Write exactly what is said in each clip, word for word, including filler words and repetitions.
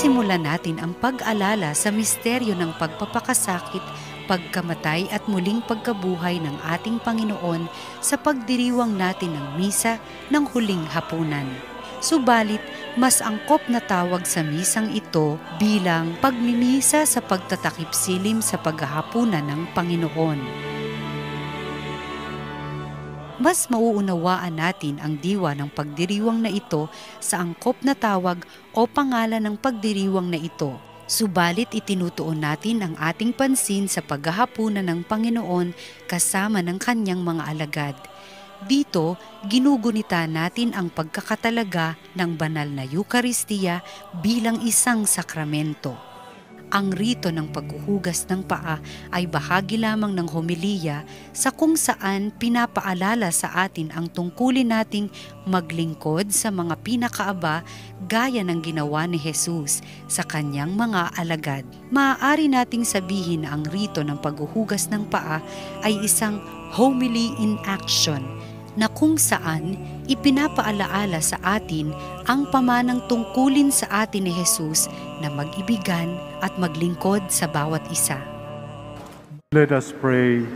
Isimulan natin ang pag-alala sa misteryo ng pagpapakasakit, pagkamatay at muling pagkabuhay ng ating Panginoon sa pagdiriwang natin ng misa ng huling hapunan. Subalit, mas angkop na tawag sa misang ito bilang pagmimisa sa pagtatakip silim sa paghahapunan ng Panginoon. Mas mauunawaan natin ang diwa ng pagdiriwang na ito sa angkop na tawag o pangalan ng pagdiriwang na ito. Subalit itinutuon natin ang ating pansin sa paghahapunan ng Panginoon kasama ng kanyang mga alagad. Dito, ginugunita natin ang pagkakatalaga ng banal na Eukaristiya bilang isang sakramento. Ang rito ng paghuhugas ng paa ay bahagi lamang ng homiliya sa kung saan pinapaalala sa atin ang tungkulin nating maglingkod sa mga pinakaaba gaya ng ginawa ni Jesus sa kanyang mga alagad. Maaari nating sabihin na ang rito ng paghuhugas ng paa ay isang homily in action na kung saan ipinapaalaala sa atin ang pamanang tungkulin sa atin ni Jesus na mag-ibigan at maglingkod sa bawat isa. Let us pray.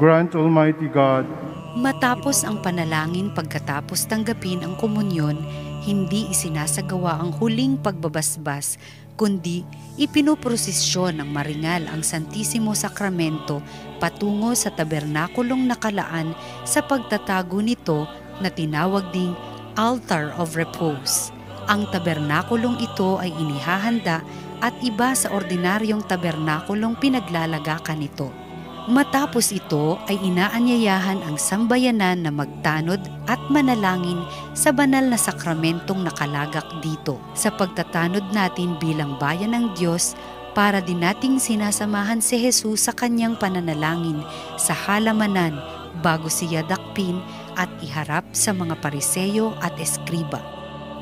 Grant, Almighty God. Matapos ang panalangin pagkatapos tanggapin ang komunyon, hindi isinasagawa ang huling pagbabasbas, kundi ipinoprosesyon ng maringal ang Santisimo Sakramento patungo sa tabernakulong nakalaan sa pagtatago nito na tinawag ding Altar of Repose. Ang tabernakulong ito ay inihahanda at iba sa ordinaryong tabernakulong pinaglalagakan nito. Matapos ito ay inaanyayahan ang sambayanan na magtanod at manalangin sa banal na sakramentong nakalagak dito. Sa pagtatanod natin bilang bayan ng Diyos, para din nating sinasamahan si Jesus sa kanyang pananalangin sa halamanan bago siya dakpin at iharap sa mga Pariseyo at Eskriba.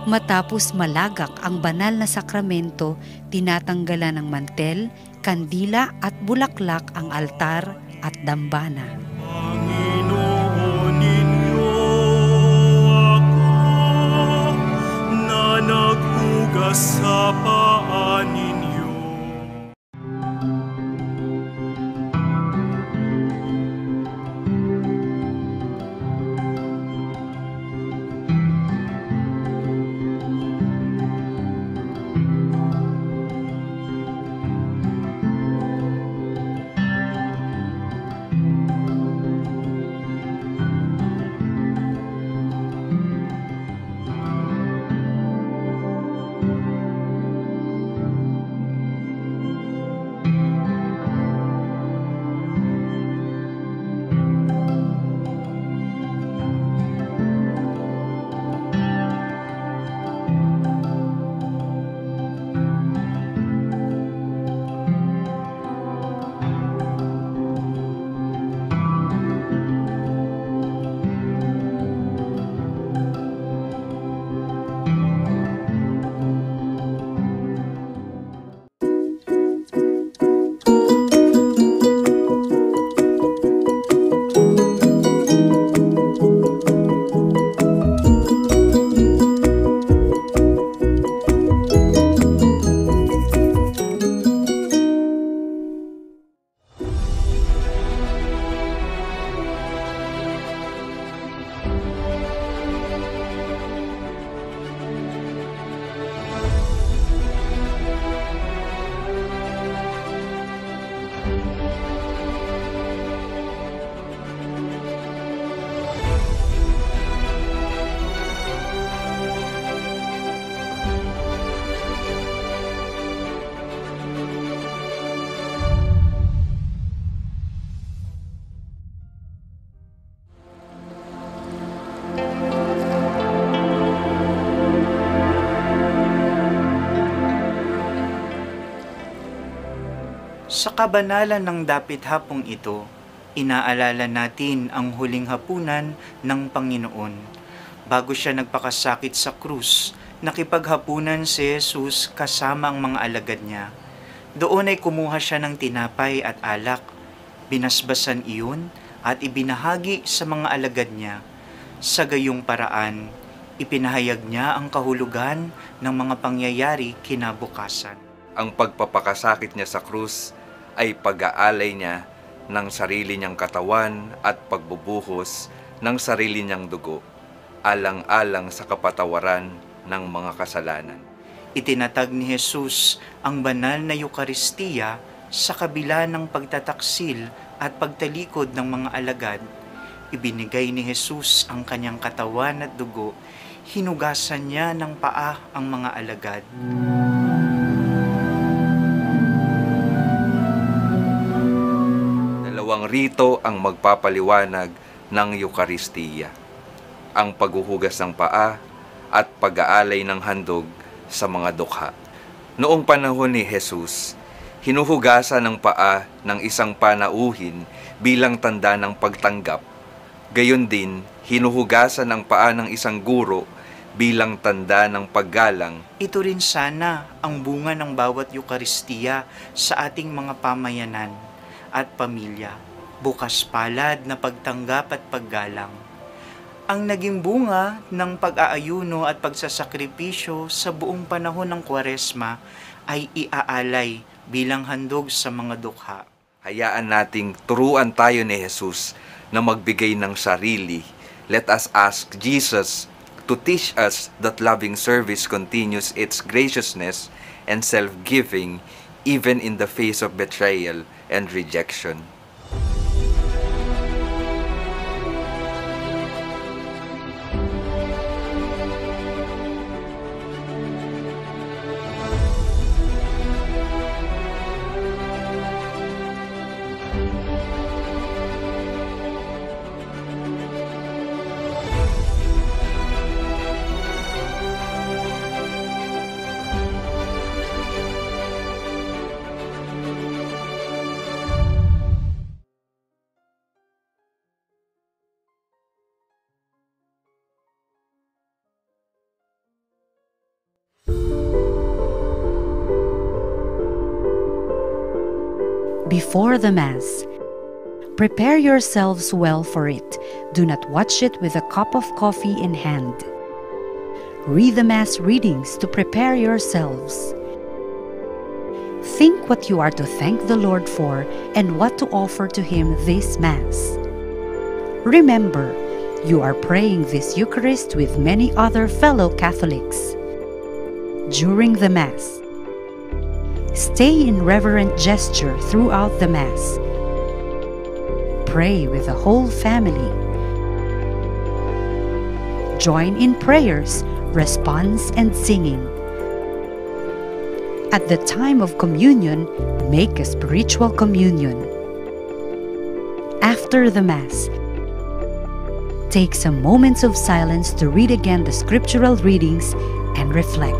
Matapos malagak ang banal na sakramento, tinatanggalan ng mantel, kandila at bulaklak ang altar at dambana. Panginoon ninyo ako na naghugas sa paa ninyo. Sa kabanalan ng dapit-hapong ito, inaalala natin ang huling hapunan ng Panginoon. Bago siya nagpakasakit sa krus, nakipaghapunan si Jesus kasama ang mga alagad niya. Doon ay kumuha siya ng tinapay at alak, binasbasan iyon at ibinahagi sa mga alagad niya. Sa gayong paraan, Ipinahayag niya ang kahulugan ng mga pangyayari kinabukasan. Ang pagpapakasakit niya sa krus ay pag-aalay niya ng sarili niyang katawan at pagbubuhos ng sarili niyang dugo, alang-alang sa kapatawaran ng mga kasalanan. Itinatag ni Jesus ang banal na Eukaristiya sa kabila ng pagtataksil at pagtalikod ng mga alagad. Ibinigay ni Jesus ang kanyang katawan at dugo, hinugasan niya ng paa ang mga alagad. Dalawang rito ang magpapaliwanag ng Eukaristiya: ang paghuhugas ng paa at pag-aalay ng handog sa mga dukha. Noong panahon ni Jesus, hinuhugasan ng paa ng isang panauhin bilang tanda ng pagtanggap. Gayon din, hinuhugasan ng paa ng isang guro bilang tanda ng paggalang. Ito rin sana ang bunga ng bawat Eukaristiya sa ating mga pamayanan at pamilya: bukas palad na pagtanggap at paggalang. Ang naging bunga ng pag-aayuno at pagsasakripisyo sa buong panahon ng Kwaresma ay iaalay bilang handog sa mga dukha. Hayaan nating turuan tayo ni Jesus na magbigay ng sarili. Let us ask Jesus to teach us that loving service continues its graciousness and self-giving even in the face of betrayal and rejection. Before the Mass, prepare yourselves well for it. Do not watch it with a cup of coffee in hand. Read the Mass readings to prepare yourselves. Think what you are to thank the Lord for and what to offer to Him this Mass. Remember, you are praying this Eucharist with many other fellow Catholics. During the Mass, stay in reverent gesture throughout the Mass. Pray with the whole family. Join in prayers, response, and singing. At the time of communion, make a spiritual communion. After the Mass, take some moments of silence to read again the scriptural readings and reflect.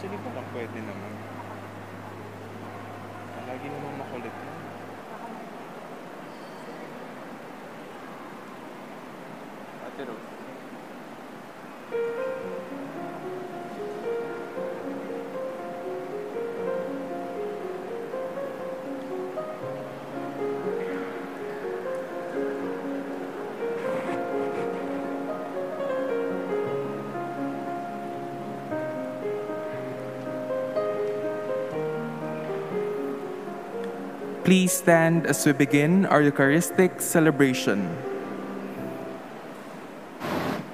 Actually, parang pwede naman. Lagi naman makulit na. Ate Rose. Please stand as we begin our Eucharistic celebration. Thank you.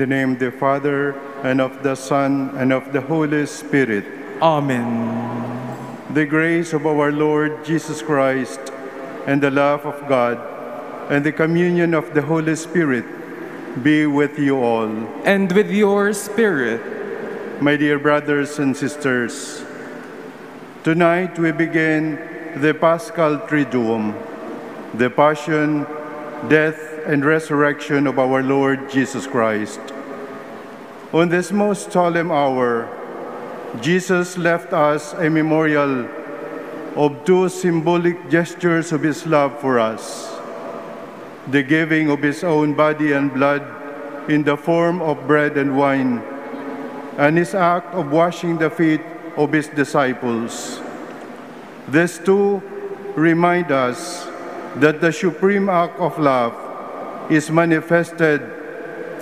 In the name of the Father, and of the Son, and of the Holy Spirit. Amen. The grace of our Lord Jesus Christ, and the love of God, and the communion of the Holy Spirit be with you all. And with your spirit. My dear brothers and sisters, tonight we begin the Paschal Triduum, the Passion, Death, and Resurrection of our Lord Jesus Christ. On this most solemn hour, Jesus left us a memorial of two symbolic gestures of his love for us: the giving of his own body and blood in the form of bread and wine, and his act of washing the feet of his disciples. These two remind us that the supreme act of love is manifested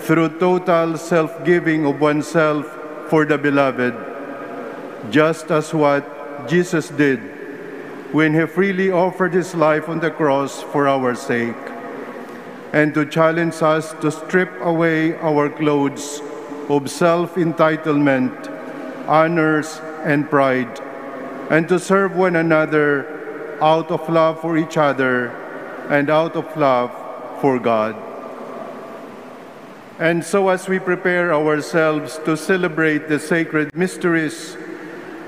through total self-giving of oneself for the beloved, just as what Jesus did when he freely offered his life on the cross for our sake, and to challenge us to strip away our clothes of self-entitlement, honors, and pride, and to serve one another out of love for each other and out of love for God. And so, as we prepare ourselves to celebrate the sacred mysteries,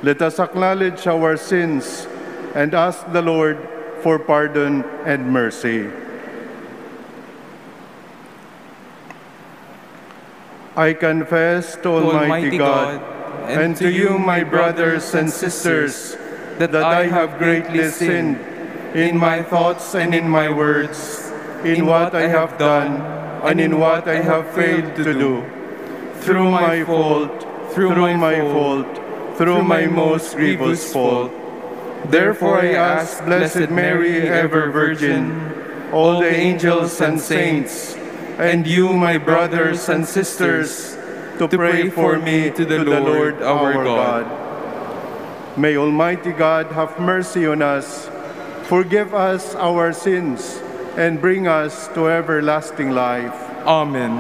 let us acknowledge our sins and ask the Lord for pardon and mercy. I confess to Almighty God and to you, my brothers and sisters, that I have greatly sinned in my thoughts and in my words, in what I have done and in what I have failed to do. Through my fault, through my fault, through my most grievous fault. Therefore I ask Blessed Mary, ever Virgin, all the angels and saints, and you, my brothers and sisters, to pray for me to the Lord our God. May Almighty God have mercy on us, forgive us our sins, and bring us to everlasting life. Amen.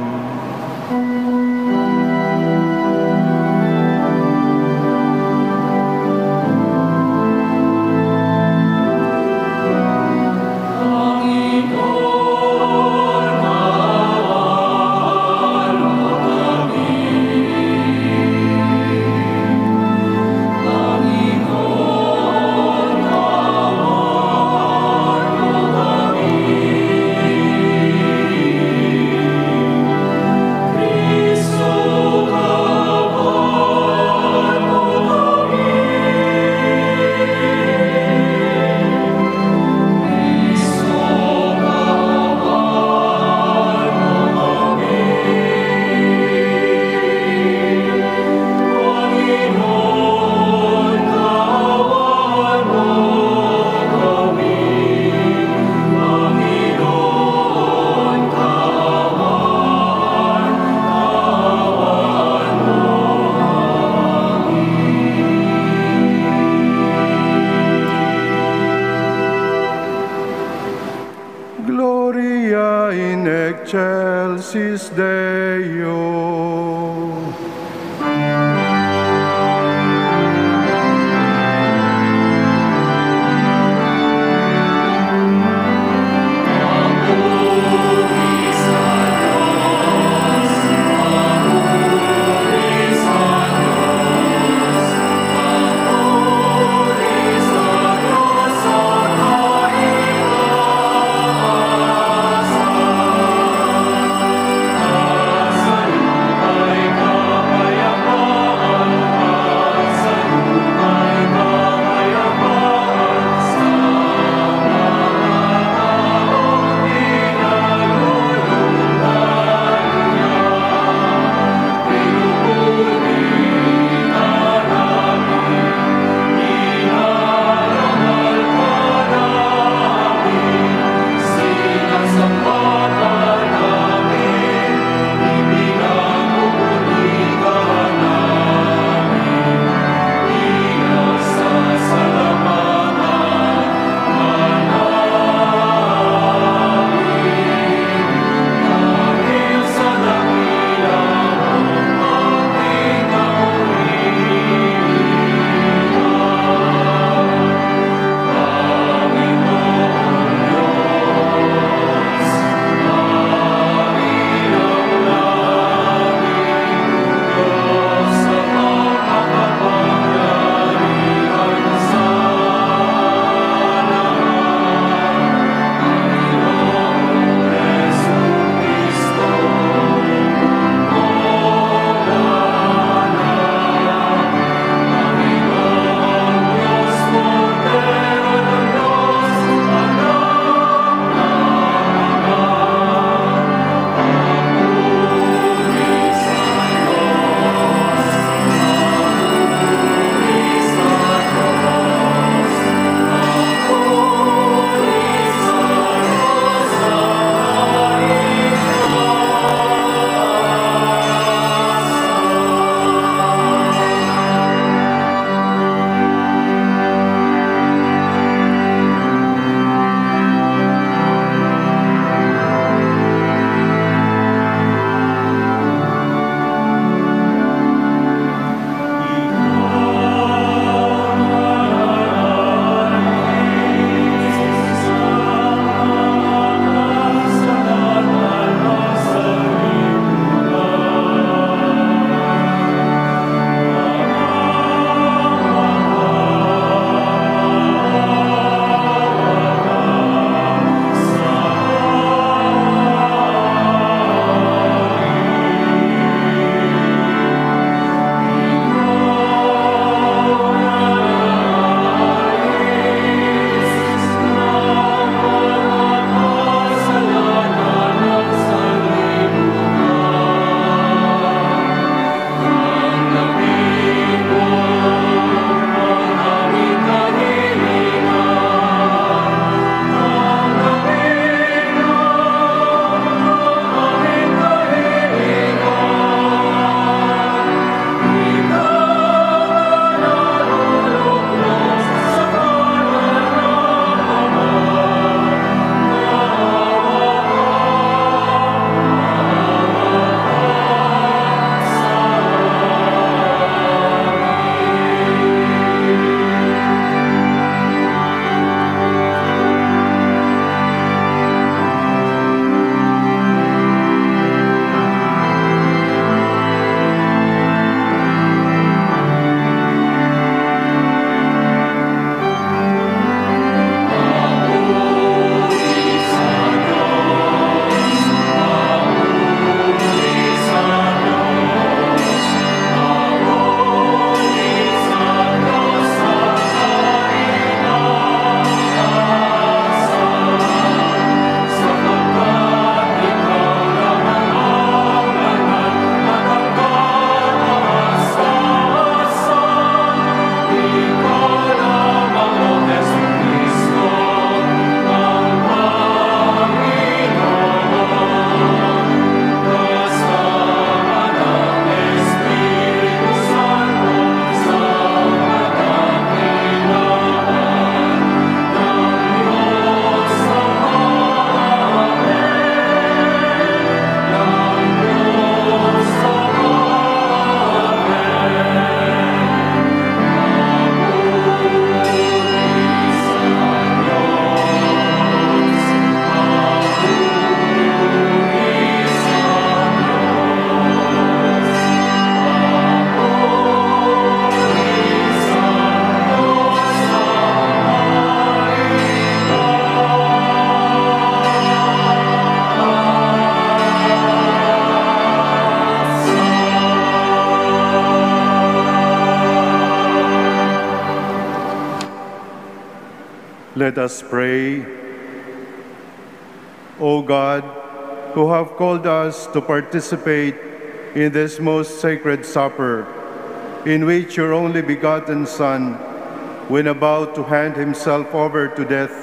Let us pray. O God, who have called us to participate in this most sacred supper, in which your only begotten Son, when about to hand himself over to death,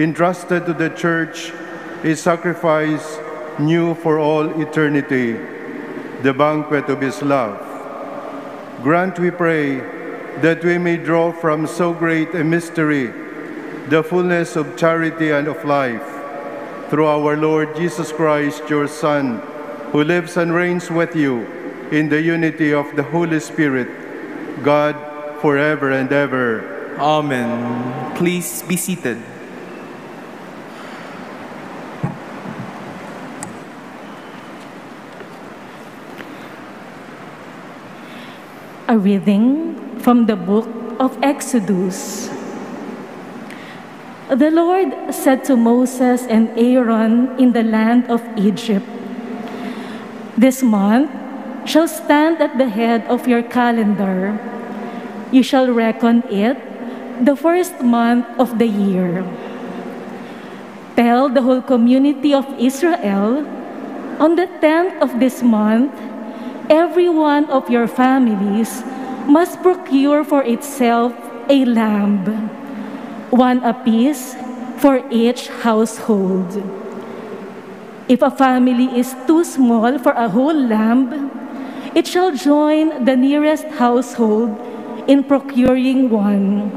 entrusted to the Church a sacrifice new for all eternity, the banquet of his love. Grant, we pray, that we may draw from so great a mystery the fullness of charity and of life, through our Lord Jesus Christ, your Son, who lives and reigns with you in the unity of the Holy Spirit, God, forever and ever. Amen. Please be seated. A reading from the book of Exodus. The Lord said to Moses and Aaron in the land of Egypt, "This month shall stand at the head of your calendar. You shall reckon it the first month of the year. Tell the whole community of Israel, on the tenth of this month, every one of your families must procure for itself a lamb, one apiece for each household. If a family is too small for a whole lamb, it shall join the nearest household in procuring one,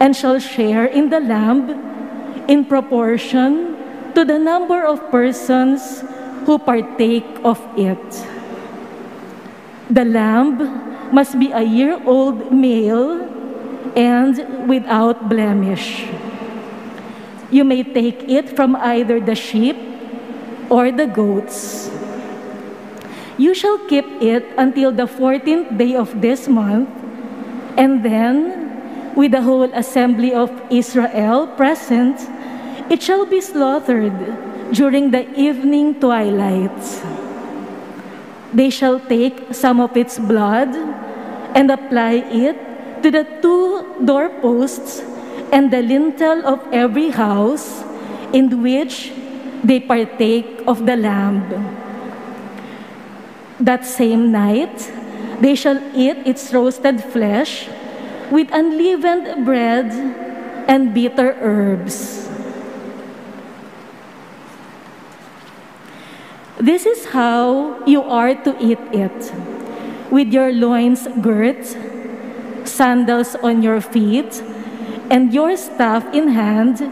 and shall share in the lamb in proportion to the number of persons who partake of it. The lamb must be a year-old male and without blemish. You may take it from either the sheep or the goats. You shall keep it until the fourteenth day of this month, and then, with the whole assembly of Israel present, it shall be slaughtered during the evening twilight. They shall take some of its blood and apply it to the two doorposts and the lintel of every house in which they partake of the lamb. That same night, they shall eat its roasted flesh with unleavened bread and bitter herbs." This is how you are to eat it: with your loins girt, sandals on your feet, and your staff in hand.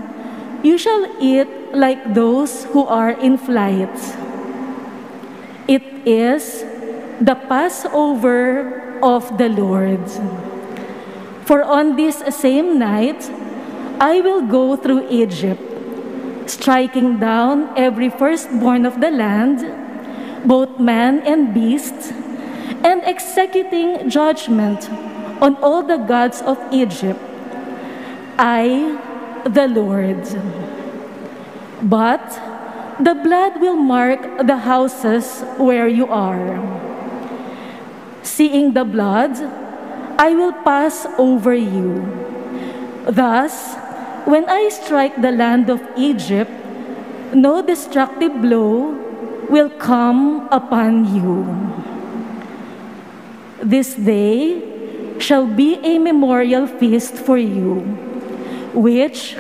You shall eat like those who are in flight. It is the Passover of the Lord. For on this same night, I will go through Egypt, striking down every firstborn of the land, both man and beast, and executing judgment on all the gods of Egypt. I, the Lord. But the blood will mark the houses where you are. Seeing the blood, I will pass over you. Thus, when I strike the land of Egypt, no destructive blow will come upon you. This day shall be a memorial feast for you, which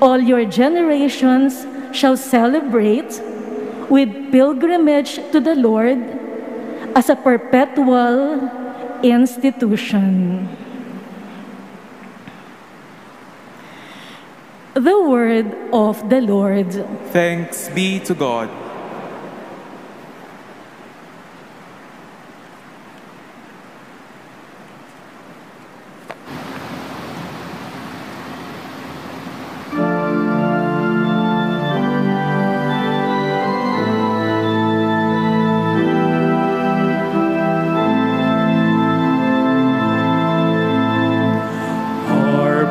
all your generations shall celebrate with pilgrimage to the Lord as a perpetual institution. The word of the Lord. Thanks be to God.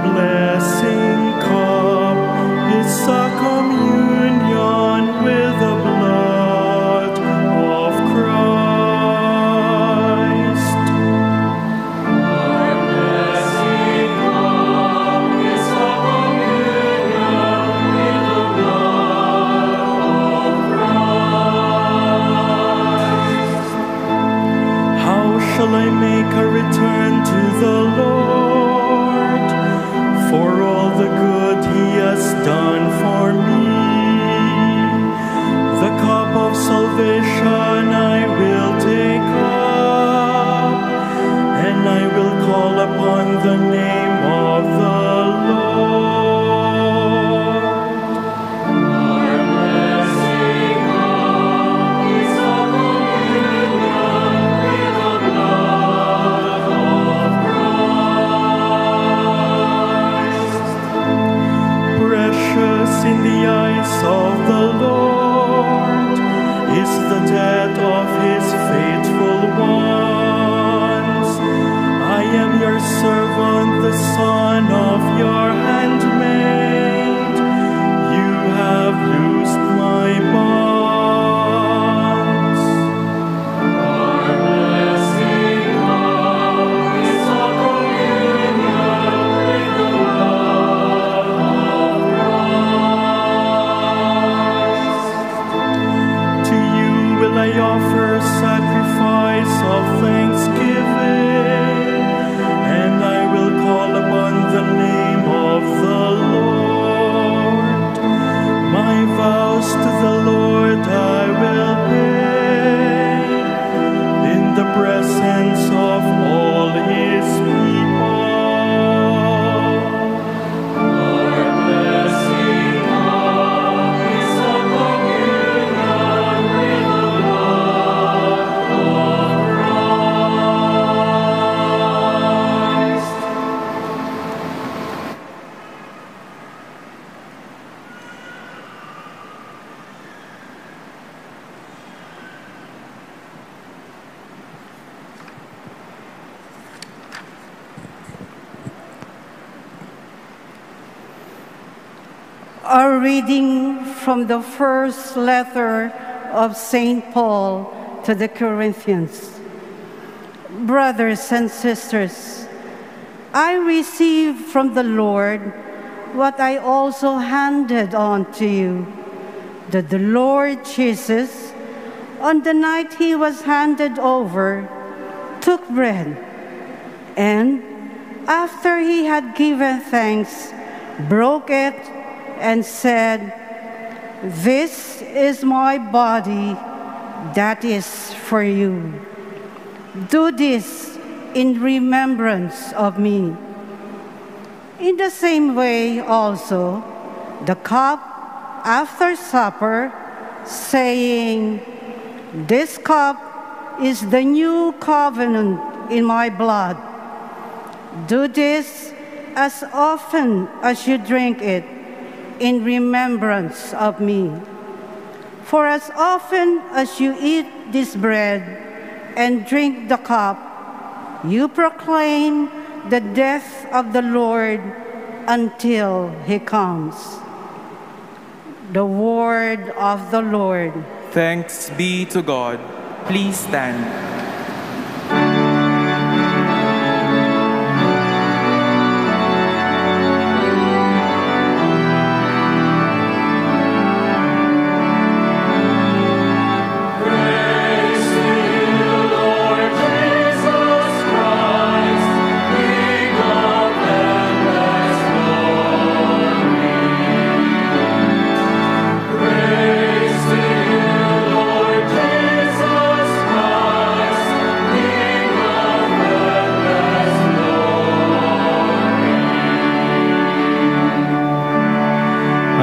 Blessing cup, it's a communion with the all the good he has done for me. The cup of salvation I will take up, and I will call upon the name of the Lord. In the eyes of the Lord is the death of his faithful ones. I am your servant, the son of your handmaid. You have loosed my bonds. I offer sacrifice of thanksgiving, and I will call upon the name of the Lord. My vows to the Lord I will pay in the presence of all his people. A reading from the first letter of Saint Paul to the Corinthians. Brothers and sisters, I received from the Lord what I also handed on to you, that the Lord Jesus, on the night he was handed over, took bread, and after he had given thanks, broke it and said, "This is my body that is for you. Do this in remembrance of me." In the same way also, the cup after supper, saying, "This cup is the new covenant in my blood. Do this as often as you drink it in remembrance of me. For as often as you eat this bread and drink the cup, you proclaim the death of the Lord until he comes." The word of the Lord. Thanks be to God. Please stand.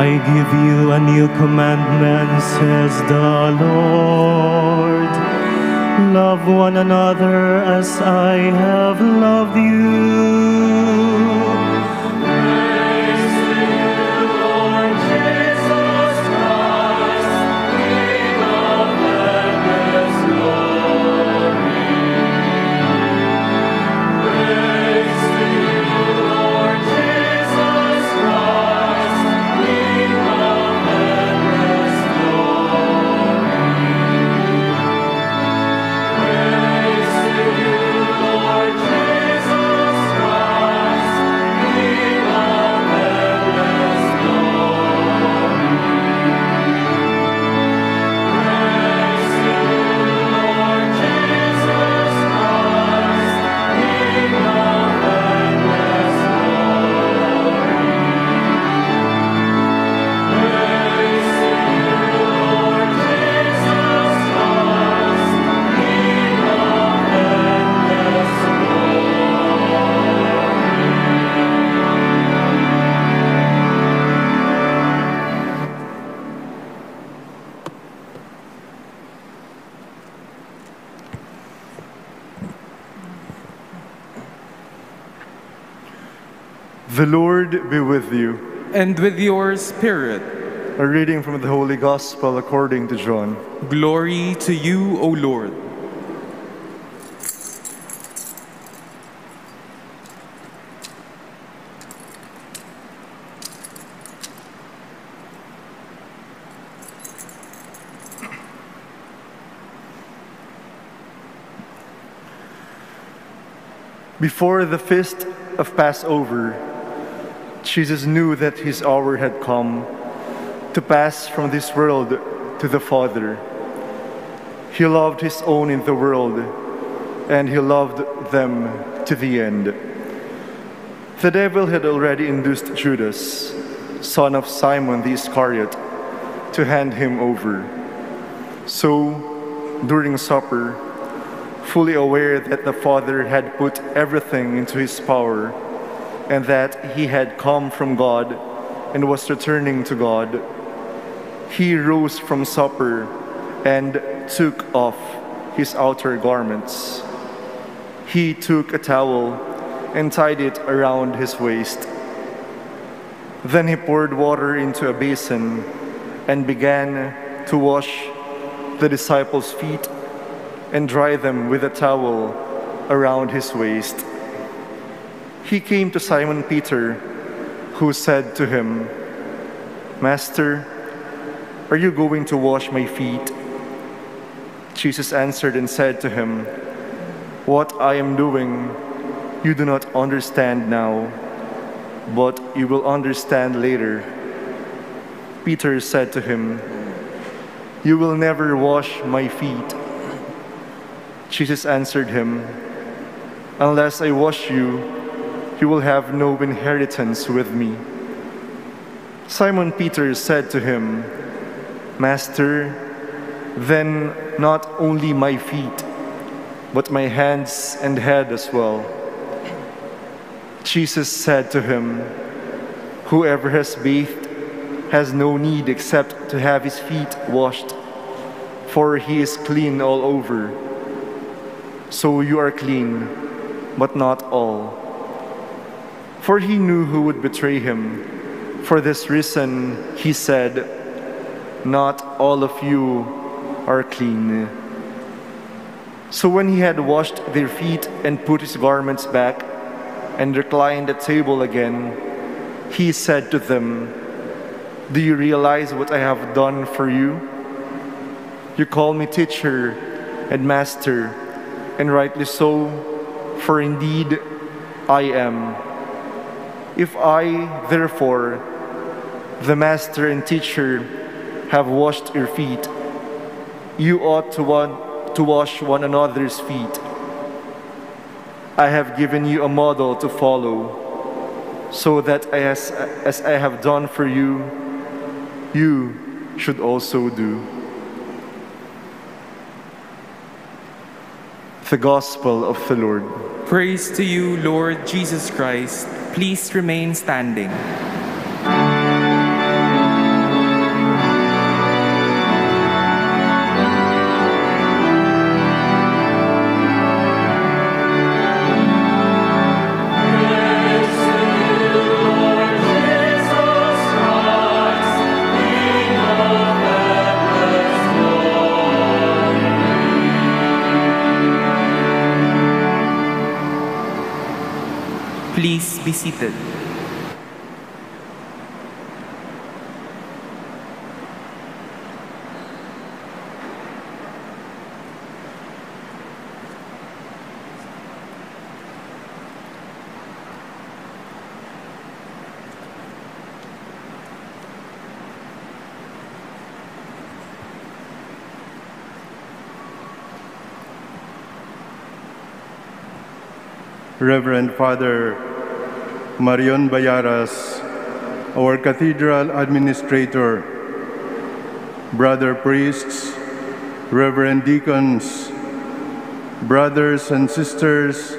I give you a new commandment, says the Lord. Love one another as I have loved you. Praise to you, Lord Jesus Christ, King of endless glory. Praise to you, Lord Jesus Christ, Praise to you, Lord Jesus Christ. The Lord be with you. And with your spirit. A reading from the Holy Gospel according to John. Glory to you, O Lord. Before the feast of Passover, Jesus knew that his hour had come to pass from this world to the Father. He loved his own in the world, and he loved them to the end. The devil had already induced Judas, son of Simon the Iscariot, to hand him over. So, during supper, fully aware that the Father had put everything into his power, and that he had come from God and was returning to God, he rose from supper and took off his outer garments. He took a towel and tied it around his waist. Then he poured water into a basin and began to wash the disciples' feet and dry them with a towel around his waist. He came to Simon Peter, who said to him, "Master, are you going to wash my feet?" Jesus answered and said to him, "What I am doing, you do not understand now, but you will understand later." Peter said to him, "You will never wash my feet." Jesus answered him, "Unless I wash you, you will have no inheritance with me." Simon Peter said to him, "Master, then not only my feet, but my hands and head as well." Jesus said to him, "Whoever has bathed has no need except to have his feet washed, for he is clean all over. So you are clean, but not all." For he knew who would betray him. For this reason, he said, "Not all of you are clean." So when he had washed their feet and put his garments back and reclined at table again, he said to them, "Do you realize what I have done for you? You call me teacher and master, and rightly so, for indeed I am. If I, therefore, the master and teacher, have washed your feet, you ought to want to wash one another's feet. I have given you a model to follow, so that as, as I have done for you, you should also do." The Gospel of the Lord. Praise to you, Lord Jesus Christ. Please remain standing. Please be seated. Reverend Father Marion Bayaras, our Cathedral Administrator, Brother Priests, Reverend Deacons, Brothers and Sisters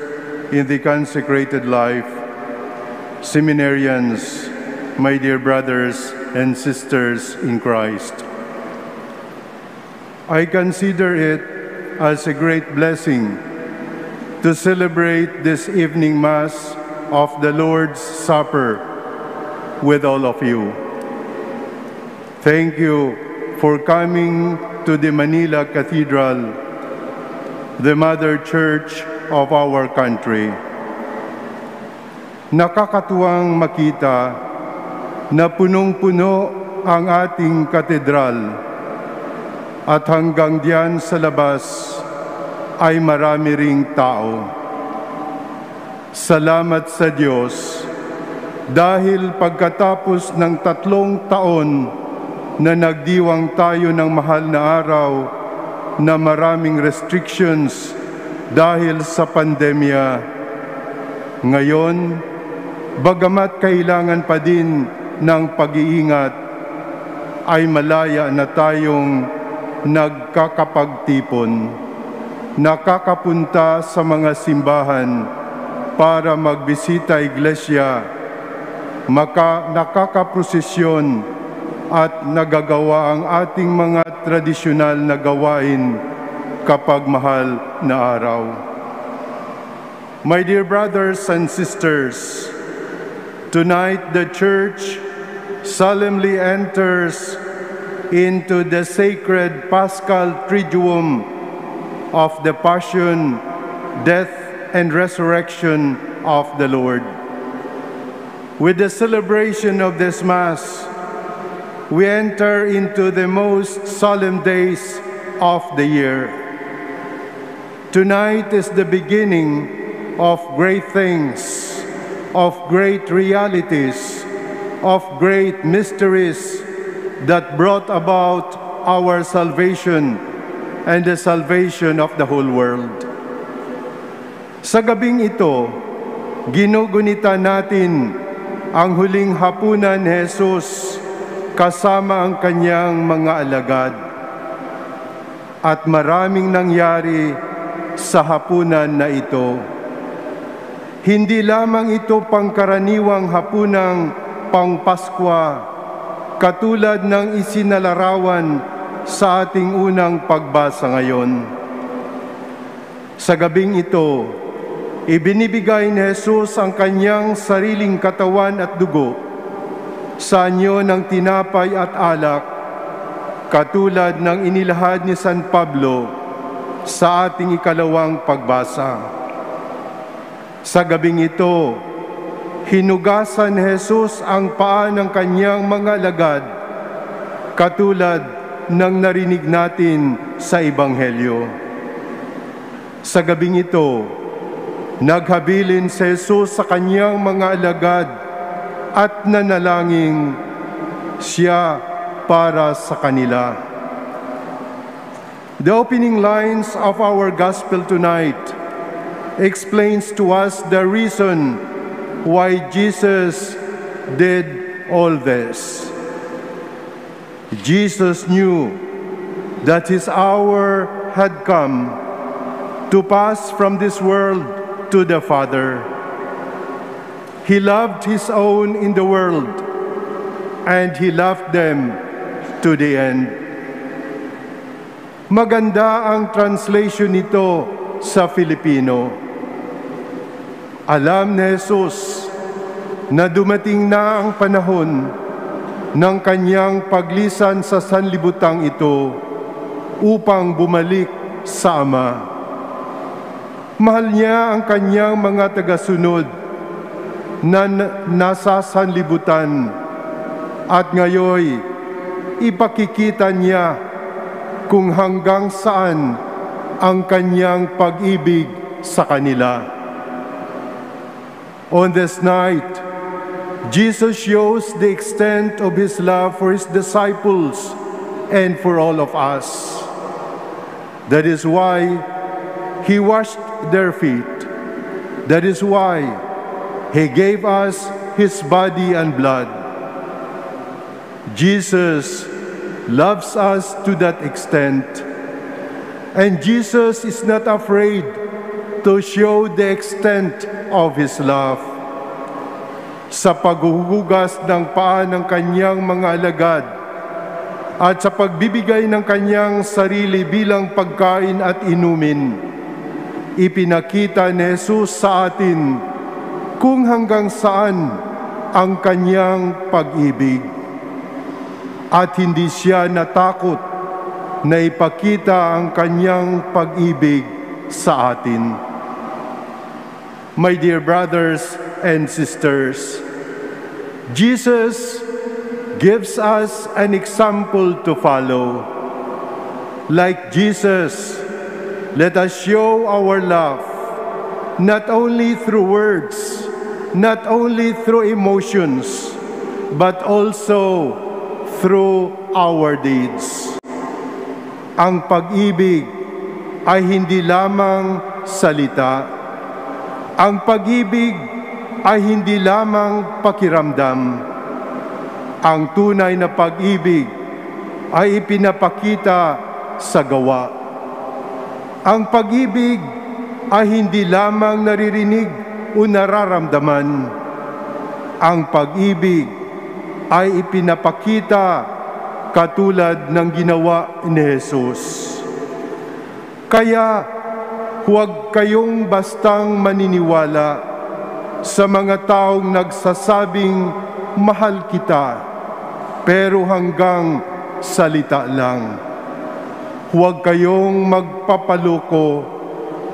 in the Consecrated Life, Seminarians, my dear brothers and sisters in Christ. I consider it as a great blessing to celebrate this evening Mass of the Lord's Supper with all of you. Thank you for coming to the Manila Cathedral, the Mother Church of our country. Nakakatuwang makita na punong-puno ang ating katedral at hanggang diyan sa labas ay marami ring tao. Salamat sa Diyos dahil pagkatapos ng tatlong taon na nagdiwang tayo ng mahal na araw na maraming restrictions dahil sa pandemya, ngayon, bagamat kailangan pa din ng pag-iingat, ay malaya na tayong nagkakapagtipon, nakakapunta sa mga simbahan para magbisita iglesia, maka, nakakaprosesyon at nagagawa ang ating mga tradisyonal na gawain kapag mahal na araw. My dear brothers and sisters, tonight the Church solemnly enters into the sacred Paschal Triduum of the Passion, Death, and Resurrection of the Lord. With the celebration of this Mass, we enter into the most solemn days of the year. Tonight is the beginning of great things, of great realities, of great mysteries that brought about our salvation and the salvation of the whole world. Sa gabing ito, ginugunita natin ang huling hapunan ni Jesus kasama ang kanyang mga alagad. At maraming nangyari sa hapunan na ito. Hindi lamang ito pangkaraniwang hapunang pangpaskwa, katulad ng isinalarawan sa ating unang pagbasa ngayon. Sa gabing ito, ibinibigay ni Jesus ang kanyang sariling katawan at dugo sa anyo ng tinapay at alak, katulad ng inilahad ni San Pablo sa ating ikalawang pagbasa. Sa gabing ito, hinugasan ni Jesus ang paa ng kanyang mga alagad, katulad ng narinig natin sa Ebanghelyo. Sa gabing ito, naghabilin si Jesus sa kanyang mga alagad at nanalangin siya para sa kanila. The opening lines of our Gospel tonight explains to us the reason why Jesus did all this. Jesus knew that his hour had come to pass from this world to the Father. He loved his own in the world, and he loved them to the end. Maganda ang translation nito sa Filipino. Alam ni Jesus na dumating na ang panahon ng kanyang paglisan sa sanlibutang ito upang bumalik sa Ama. Mahal niya ang kanyang mga tagasunod na nasa sanlibutan, at ngayoy, ipakikita niya kung hanggang saan ang kanyang pag-ibig sa kanila. On this night, Jesus shows the extent of his love for his disciples and for all of us. That is why he washed their feet. That is why he gave us his body and blood. Jesus loves us to that extent, and Jesus is not afraid to show the extent of his love. Sa paghuhugas ng paa ng kanyang mga alagad at sa pagbibigay ng kanyang sarili bilang pagkain at inumin, ipinakita ni Jesus sa atin kung hanggang saan ang kanyang pag-ibig, at hindi siya natakot na ipakita ang kanyang pag-ibig sa atin. My dear brothers and sisters, Jesus gives us an example to follow. Like Jesus, let us show our love, not only through words, not only through emotions, but also through our deeds. Ang pag-ibig ay hindi lamang salita. Ang pag-ibig ay hindi lamang pakiramdam. Ang tunay na pag-ibig ay ipinapakita sa gawa. Ang pag-ibig ay hindi lamang naririnig o nararamdaman. Ang pag-ibig ay ipinapakita katulad ng ginawa ni Jesus. Kaya huwag kayong bastang maniniwala sa mga taong nagsasabing mahal kita, pero hanggang salita lang. Huwag kayong magpapaloko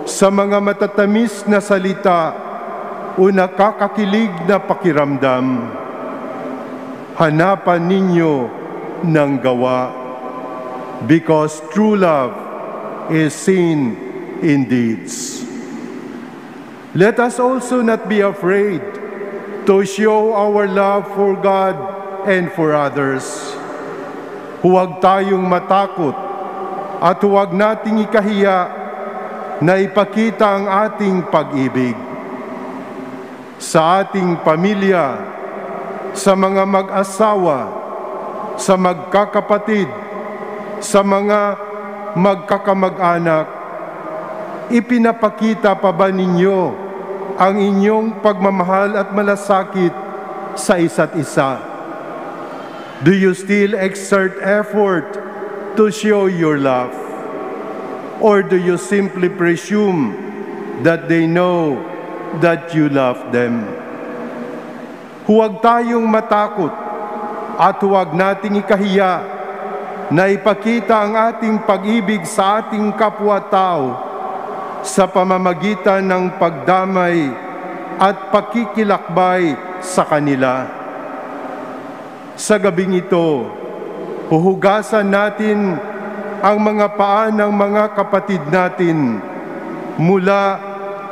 sa mga matatamis na salita o nakakakilig na pakiramdam. Hanapan ninyo ng gawa, because true love is seen in deeds. Let us also not be afraid to show our love for God and for others. Huwag tayong matakot at huwag nating ikahiya na ipakita ang ating pag-ibig sa ating pamilya, sa mga mag-asawa, sa magkakapatid, sa mga magkakamag-anak. Ipinapakita pa ba ninyo ang inyong pagmamahal at malasakit sa isa't isa? Do you still exert effort to show your love? Or do you simply presume that they know that you love them? Huwag tayong matakot at huwag nating ikahiya na ipakita ang ating pag-ibig sa ating kapwa-tao sa pamamagitan ng pagdamay at pakikilakbay sa kanila. Sa gabing ito, huhugasan natin ang mga paa ng mga kapatid natin mula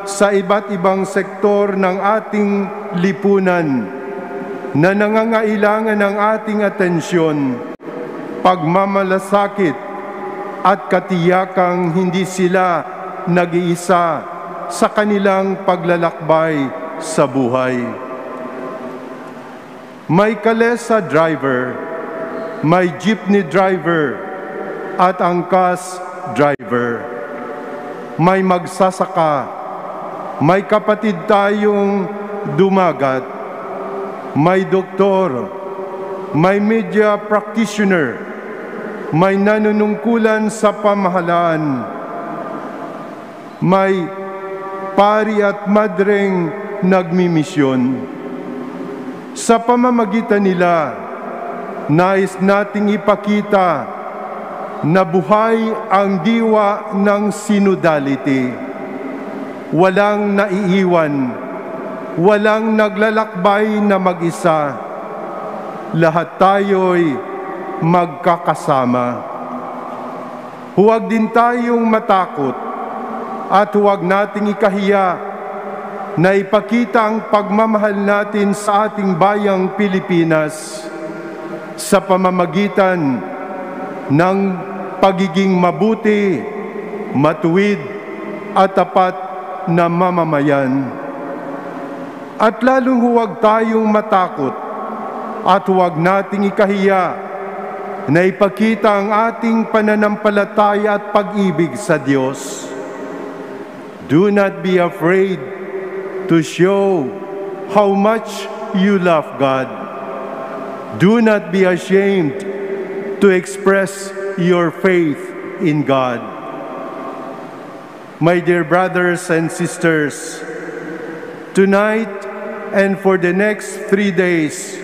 sa iba't ibang sektor ng ating lipunan na nangangailangan ng ating atensyon, pagmamalasakit at katiyakang hindi sila nag-iisa sa kanilang paglalakbay sa buhay. May kalesa driver, may jeepney driver, at angkas driver. May magsasaka, may kapatid tayong dumagat, may doktor, may media practitioner, may nanunungkulan sa pamahalaan, may pari at madreng nagmimisyon. Sa pamamagitan nila, nais nating ipakita na buhay ang diwa ng sinodality. Walang naiiwan, walang naglalakbay na mag-isa. Lahat tayo'y magkakasama. Huwag din tayong matakot at huwag nating ikahiya na ipakita ang pagmamahal natin sa ating bayang Pilipinas sa pamamagitan ng pagiging mabuti, matuwid at tapat na mamamayan. At lalong huwag tayong matakot at huwag nating ikahiya na ipakita ang ating pananampalataya at pag-ibig sa Diyos. Do not be afraid to show how much you love God. Do not be ashamed to express your faith in God. My dear brothers and sisters, tonight and for the next three days,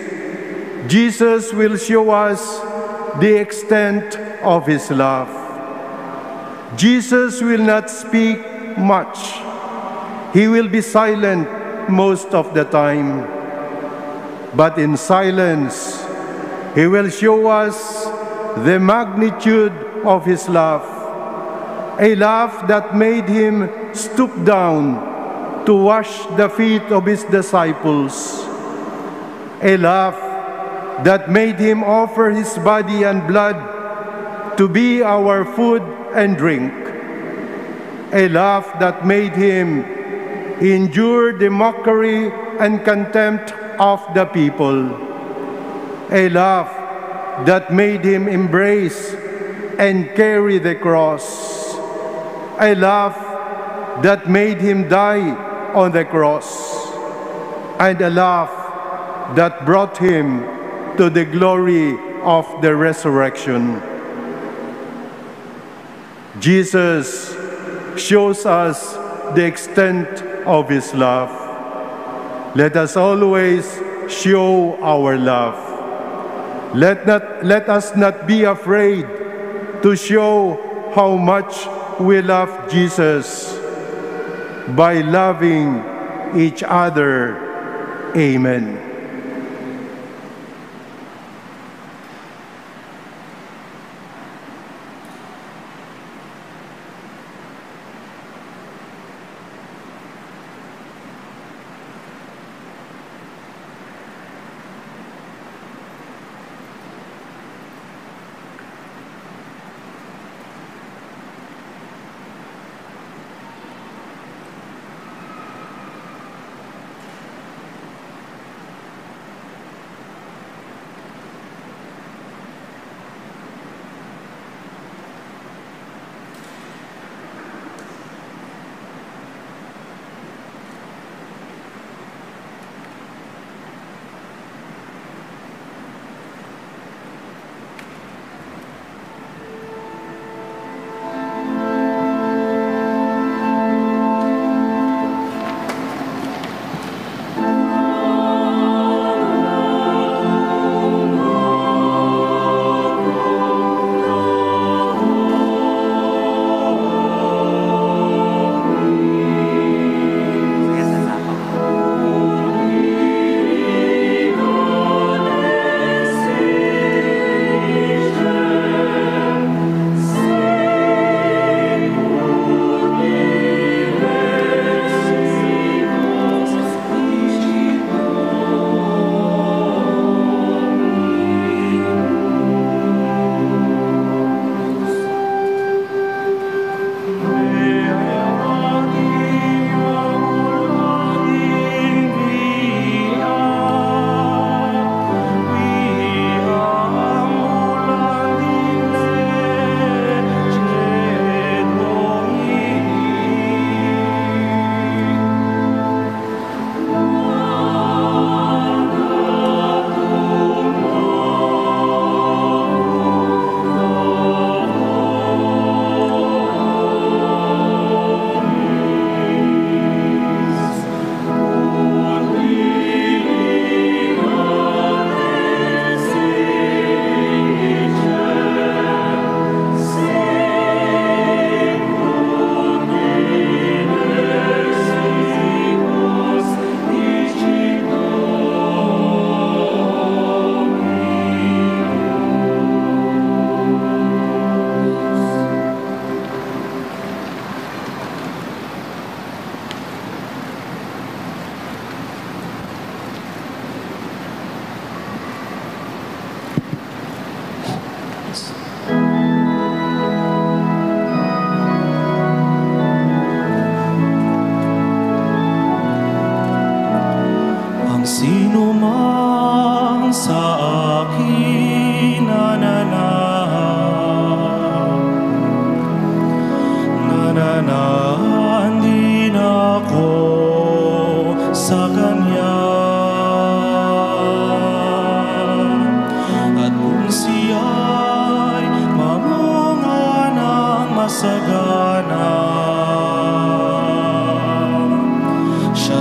Jesus will show us the extent of his love. Jesus will not speak much. He will be silent most of the time. But in silence, he will show us the magnitude of his love, a love that made him stoop down to wash the feet of his disciples, a love that made him offer his body and blood to be our food and drink, a love that made him endure the mockery and contempt of the people, a love that made him embrace and carry the cross, a love that made him die on the cross, and a love that brought him to the glory of the resurrection. Jesus shows us the extent of his love. Let us always show our love. Let, not, let us not be afraid to show how much we love Jesus by loving each other. Amen.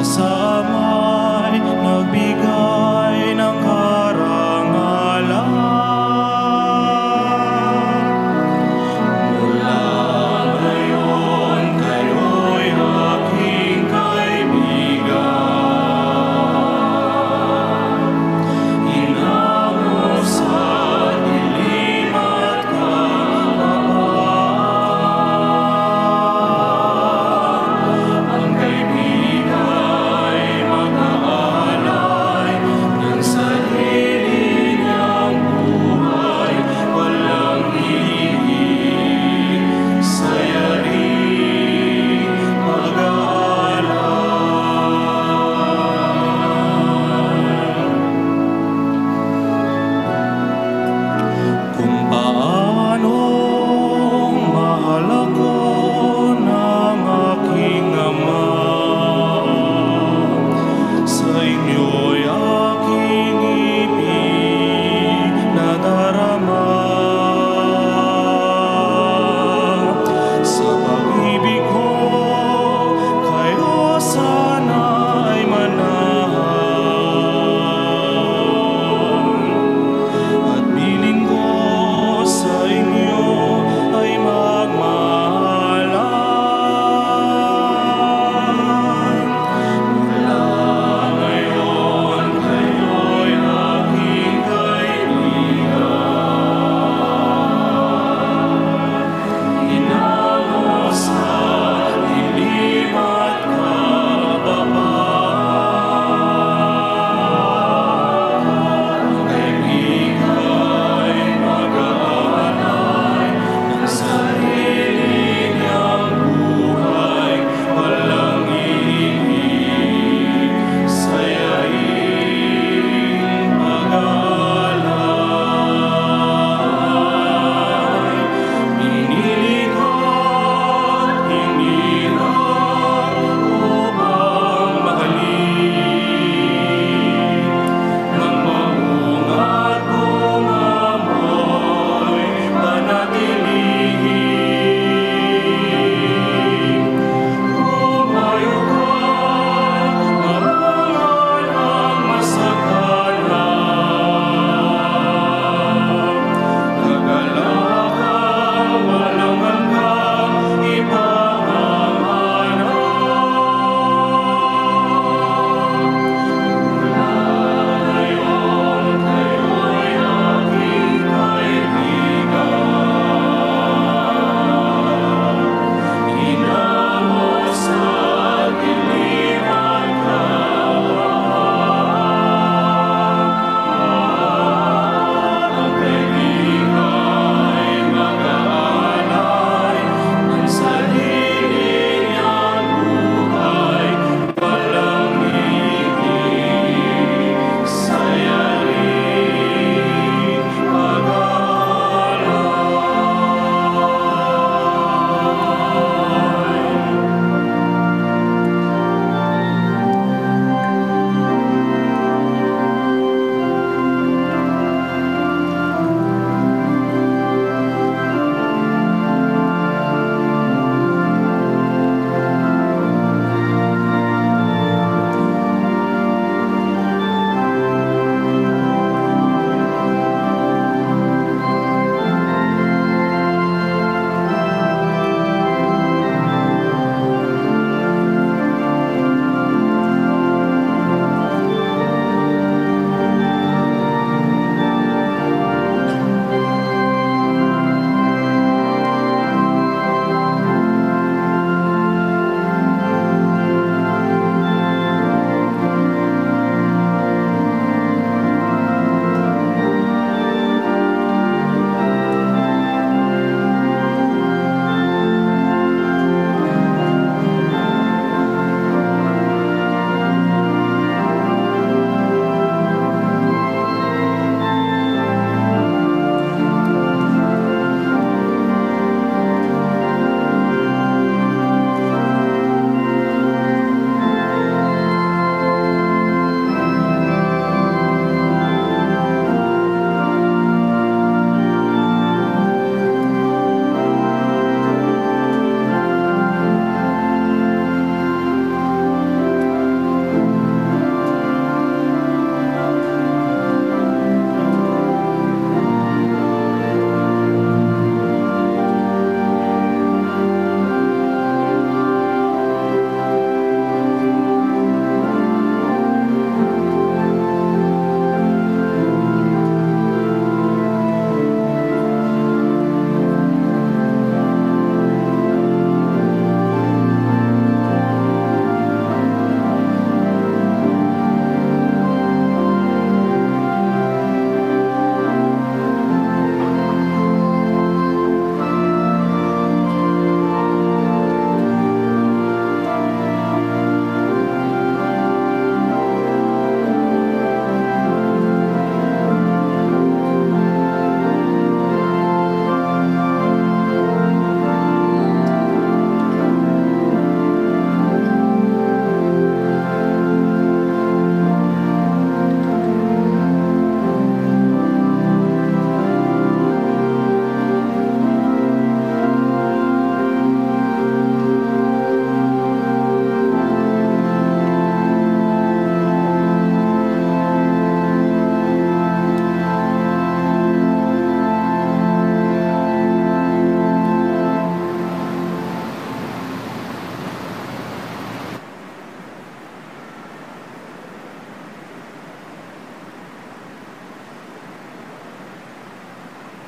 Sama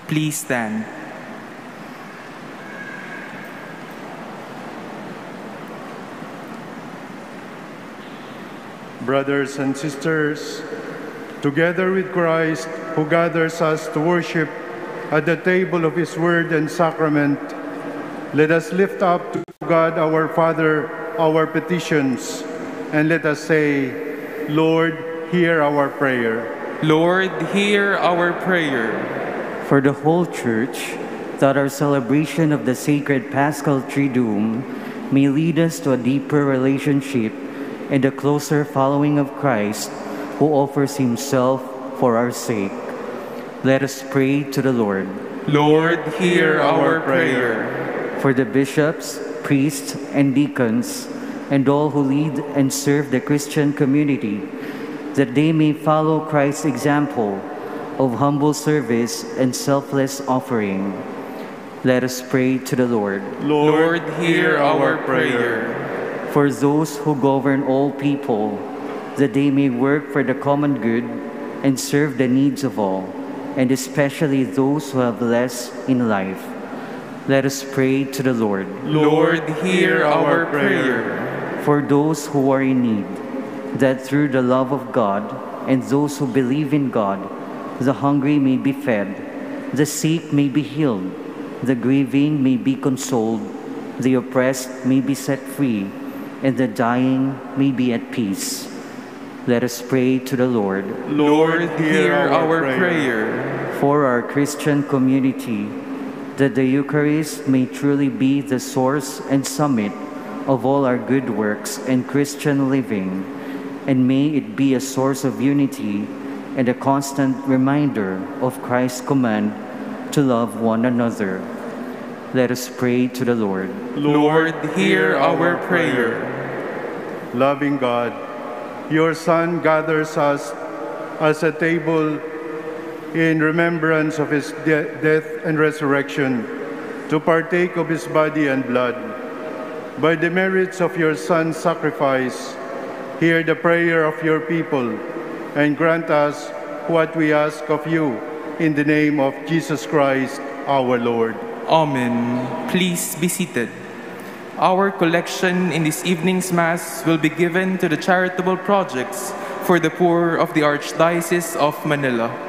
Please stand. Brothers and sisters, together with Christ, who gathers us to worship at the table of his word and sacrament, let us lift up to God our Father our petitions, and let us say, Lord, hear our prayer. Lord, hear our prayer. For the whole Church, that our celebration of the sacred Paschal Triduum may lead us to a deeper relationship and a closer following of Christ, who offers himself for our sake. Let us pray to the Lord. Lord, hear our prayer. For the bishops, priests, and deacons, and all who lead and serve the Christian community, that they may follow Christ's example of humble service and selfless offering. Let us pray to the Lord. Lord, hear our prayer. For those who govern all people, that they may work for the common good and serve the needs of all, and especially those who have less in life. Let us pray to the Lord. Lord, hear our prayer. For those who are in need, that through the love of God and those who believe in God, the hungry may be fed, the sick may be healed, the grieving may be consoled, the oppressed may be set free, and the dying may be at peace. Let us pray to the Lord. Lord, hear our prayer. For our Christian community, that the Eucharist may truly be the source and summit of all our good works and Christian living, and may it be a source of unity and a constant reminder of Christ's command to love one another. Let us pray to the Lord. Lord, hear our prayer. Loving God, your Son gathers us as a table in remembrance of his de- death and resurrection, to partake of his body and blood. By the merits of your Son's sacrifice, hear the prayer of your people and grant us what we ask of you in the name of Jesus Christ, our Lord. Amen. Please be seated. Our collection in this evening's Mass will be given to the charitable projects for the poor of the Archdiocese of Manila. Amen.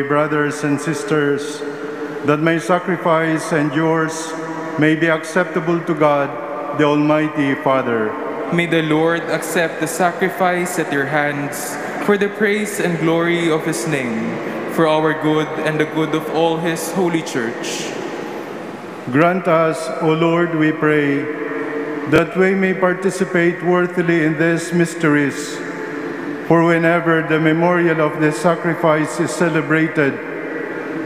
pray, brothers and sisters, that my sacrifice and yours may be acceptable to God, the Almighty Father. May the Lord accept the sacrifice at your hands for the praise and glory of his name, for our good and the good of all his holy church. Grant us, O Lord, we pray, that we may participate worthily in these mysteries. For whenever the memorial of this sacrifice is celebrated,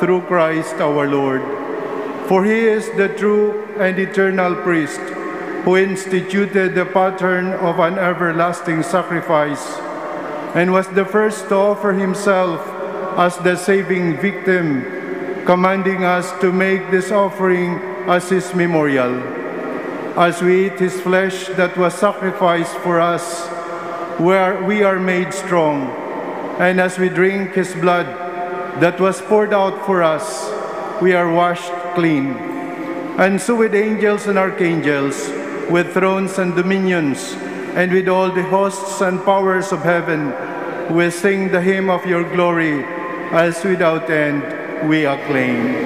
through Christ our Lord. For he is the true and eternal priest, who instituted the pattern of an everlasting sacrifice, and was the first to offer himself as the saving victim, commanding us to make this offering as his memorial. As we eat his flesh that was sacrificed for us, where we are made strong, and as we drink his blood that was poured out for us, we are washed clean. And so with angels and archangels, with thrones and dominions, and with all the hosts and powers of heaven, we sing the hymn of your glory, as without end we acclaim.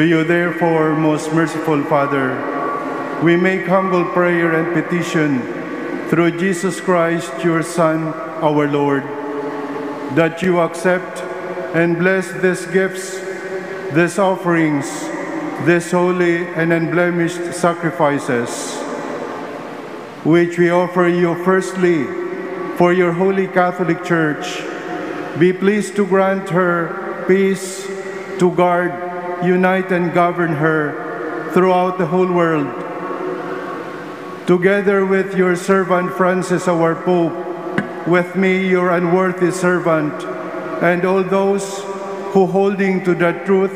To you, therefore, most merciful Father, we make humble prayer and petition through Jesus Christ, your Son, our Lord, that you accept and bless these gifts, these offerings, these holy and unblemished sacrifices, which we offer you firstly for your holy Catholic Church. Be pleased to grant her peace, to guard, unite, and govern her throughout the whole world. Together with your servant Francis, our Pope, with me, your unworthy servant, and all those who, holding to the truth,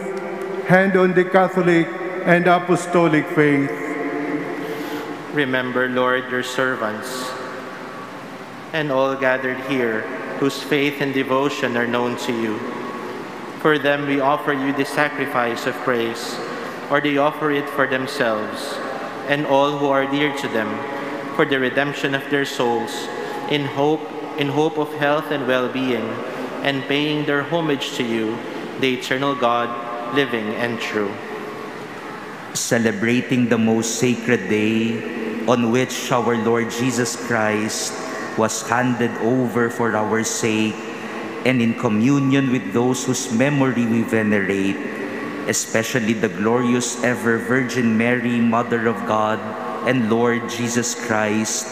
hand on the Catholic and apostolic faith. Remember, Lord, your servants, and all gathered here, whose faith and devotion are known to you. For them we offer you the sacrifice of praise, or they offer it for themselves, and all who are dear to them, for the redemption of their souls, in hope, in hope of health and well-being, and paying their homage to you, the eternal God, living and true. Celebrating the most sacred day on which our Lord Jesus Christ was handed over for our sake, and in communion with those whose memory we venerate, especially the glorious ever Virgin Mary, Mother of God and Lord Jesus Christ,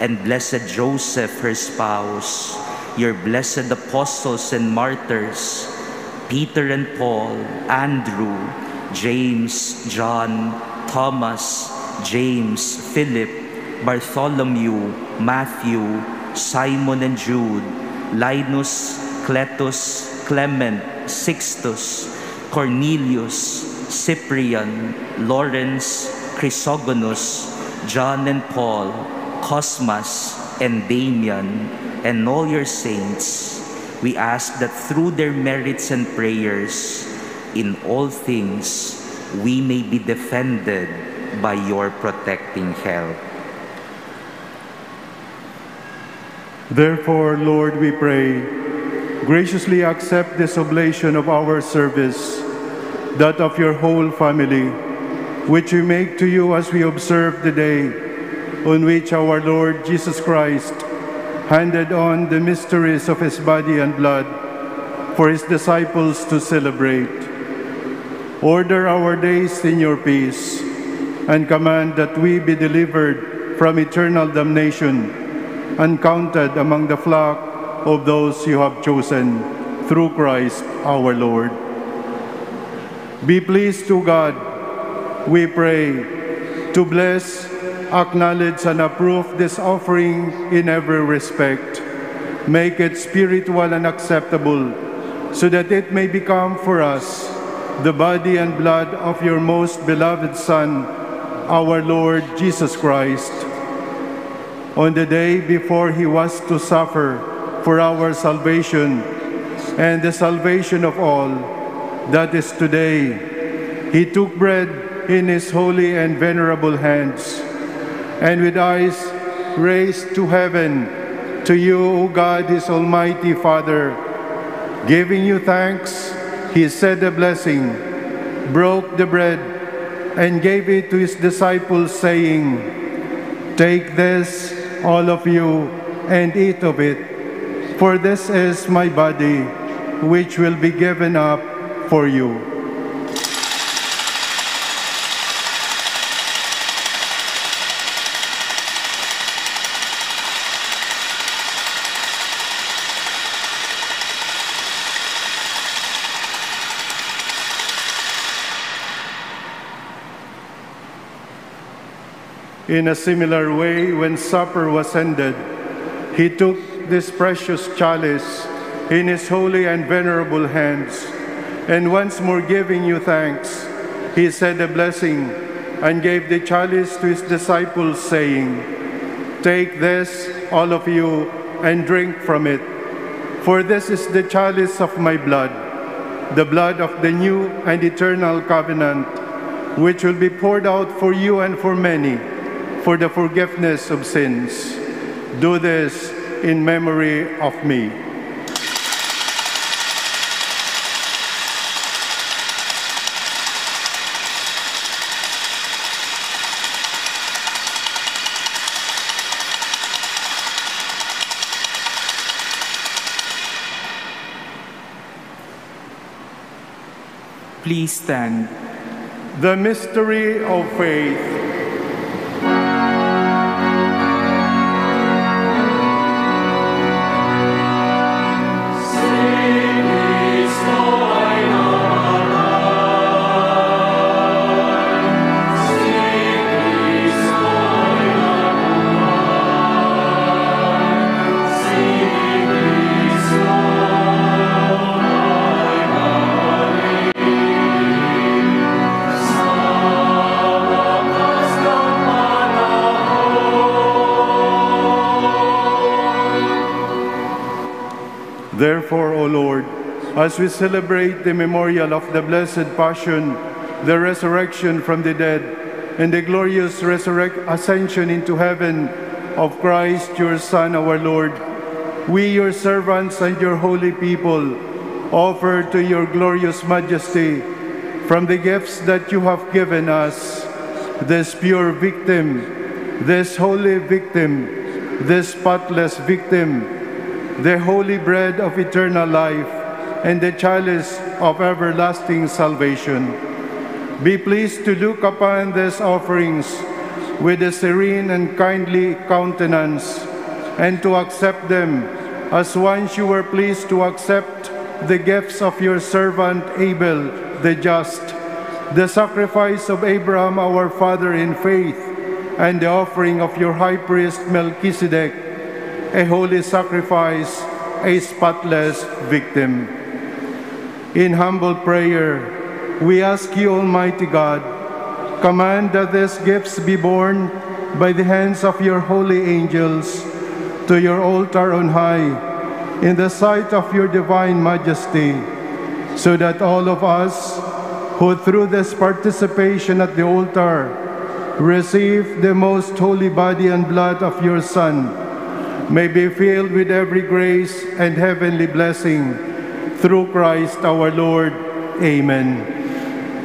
and blessed Joseph, her spouse, your blessed apostles and martyrs, Peter and Paul, Andrew, James, John, Thomas, James, Philip, Bartholomew, Matthew, Simon and Jude, Linus, Cletus, Clement, Sixtus, Cornelius, Cyprian, Lawrence, Chrysogonus, John and Paul, Cosmas, and Damian, and all your saints, we ask that through their merits and prayers, in all things, we may be defended by your protecting help. Therefore, Lord, we pray, graciously accept this oblation of our service, that of your whole family, which we make to you as we observe the day on which our Lord Jesus Christ handed on the mysteries of his body and blood for his disciples to celebrate. Order our days in your peace, and command that we be delivered from eternal damnation and counted among the flock of those you have chosen, through Christ our Lord. Be pleased, to God, we pray, to bless, acknowledge, and approve this offering in every respect. Make it spiritual and acceptable, so that it may become for us the body and blood of your most beloved Son, our Lord Jesus Christ. On the day before he was to suffer for our salvation and the salvation of all, that is today, he took bread in his holy and venerable hands, and with eyes raised to heaven, to you, O God, his almighty Father, giving you thanks, he said a blessing, broke the bread, and gave it to his disciples, saying, "Take this, all of you, and eat of it, for this is my body, which will be given up for you." In a similar way, when supper was ended, he took this precious chalice in his holy and venerable hands, and once more giving you thanks, he said a blessing, and gave the chalice to his disciples, saying, "Take this, all of you, and drink from it, for this is the chalice of my blood, the blood of the new and eternal covenant, which will be poured out for you and for many, for the forgiveness of sins. Do this in memory of me." Please stand. The mystery of faith. Therefore, O Lord, as we celebrate the memorial of the blessed passion, the resurrection from the dead, and the glorious resurrect ascension into heaven of Christ, your Son, our Lord, we, your servants and your holy people, offer to your glorious majesty, from the gifts that you have given us, this pure victim, this holy victim, this spotless victim, the holy bread of eternal life, and the chalice of everlasting salvation. Be pleased to look upon these offerings with a serene and kindly countenance, and to accept them as once you were pleased to accept the gifts of your servant Abel the just, the sacrifice of Abraham our father in faith, and the offering of your high priest Melchizedek, a holy sacrifice a spotless victim. In humble prayer, we ask you, Almighty God, command that these gifts be borne by the hands of your holy angels to your altar on high, in the sight of your divine majesty, so that all of us who through this participation at the altar receive the most holy body and blood of your Son may be filled with every grace and heavenly blessing through Christ our Lord. Amen.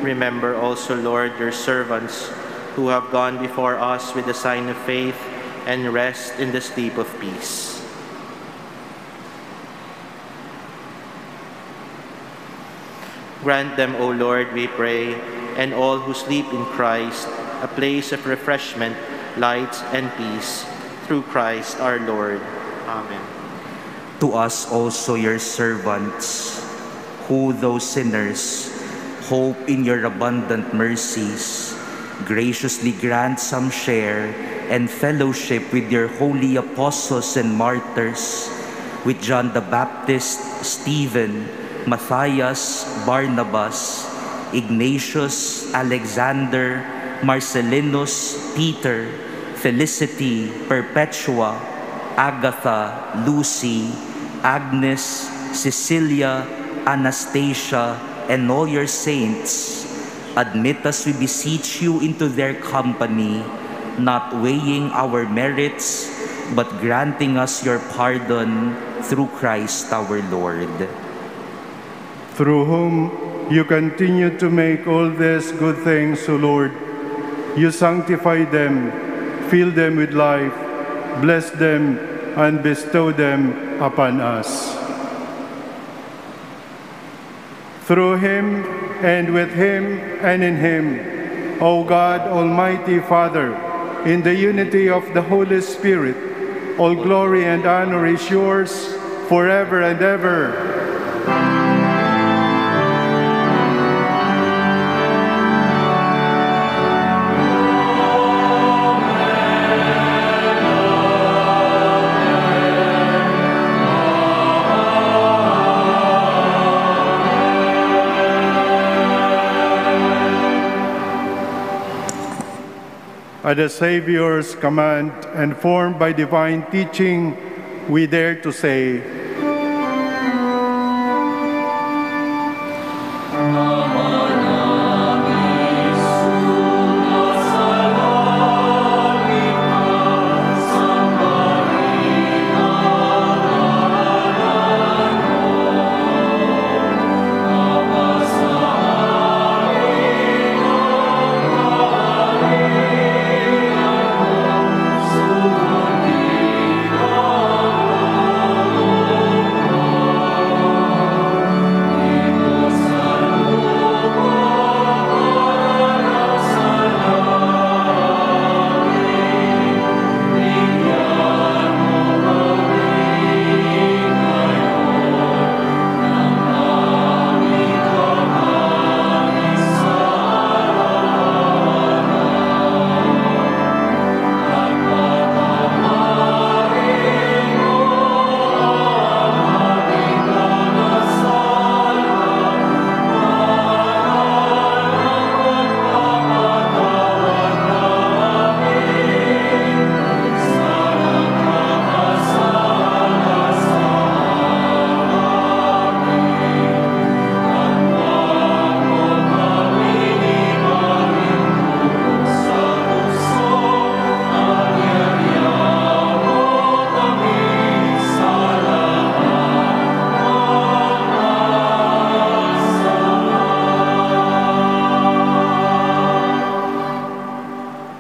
Remember also, Lord, your servants who have gone before us with the sign of faith, and rest in the sleep of peace. Grant them, O Lord, we pray, and all who sleep in Christ, a place of refreshment, light, and peace, through Christ our Lord. Amen. To us also, your servants, who, though sinners, hope in your abundant mercies, graciously grant some share and fellowship with your holy apostles and martyrs, with John the Baptist, Stephen, Matthias, Barnabas, Ignatius, Alexander, Marcellinus, Peter, Felicity, Perpetua, Agatha, Lucy, Agnes, Cecilia, Anastasia, and all your saints. Admit us, we beseech you, into their company, not weighing our merits, but granting us your pardon through Christ our Lord, through whom you continue to make all these good things, O Lord. You sanctify them, fill them with life, bless them, and bestow them upon us. Through him, and with him, and in him, O God, Almighty Father, in the unity of the Holy Spirit, all glory and honor is yours forever and ever. At the Savior's command and formed by divine teaching, we dare to say,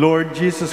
Lord Jesus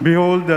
Behold the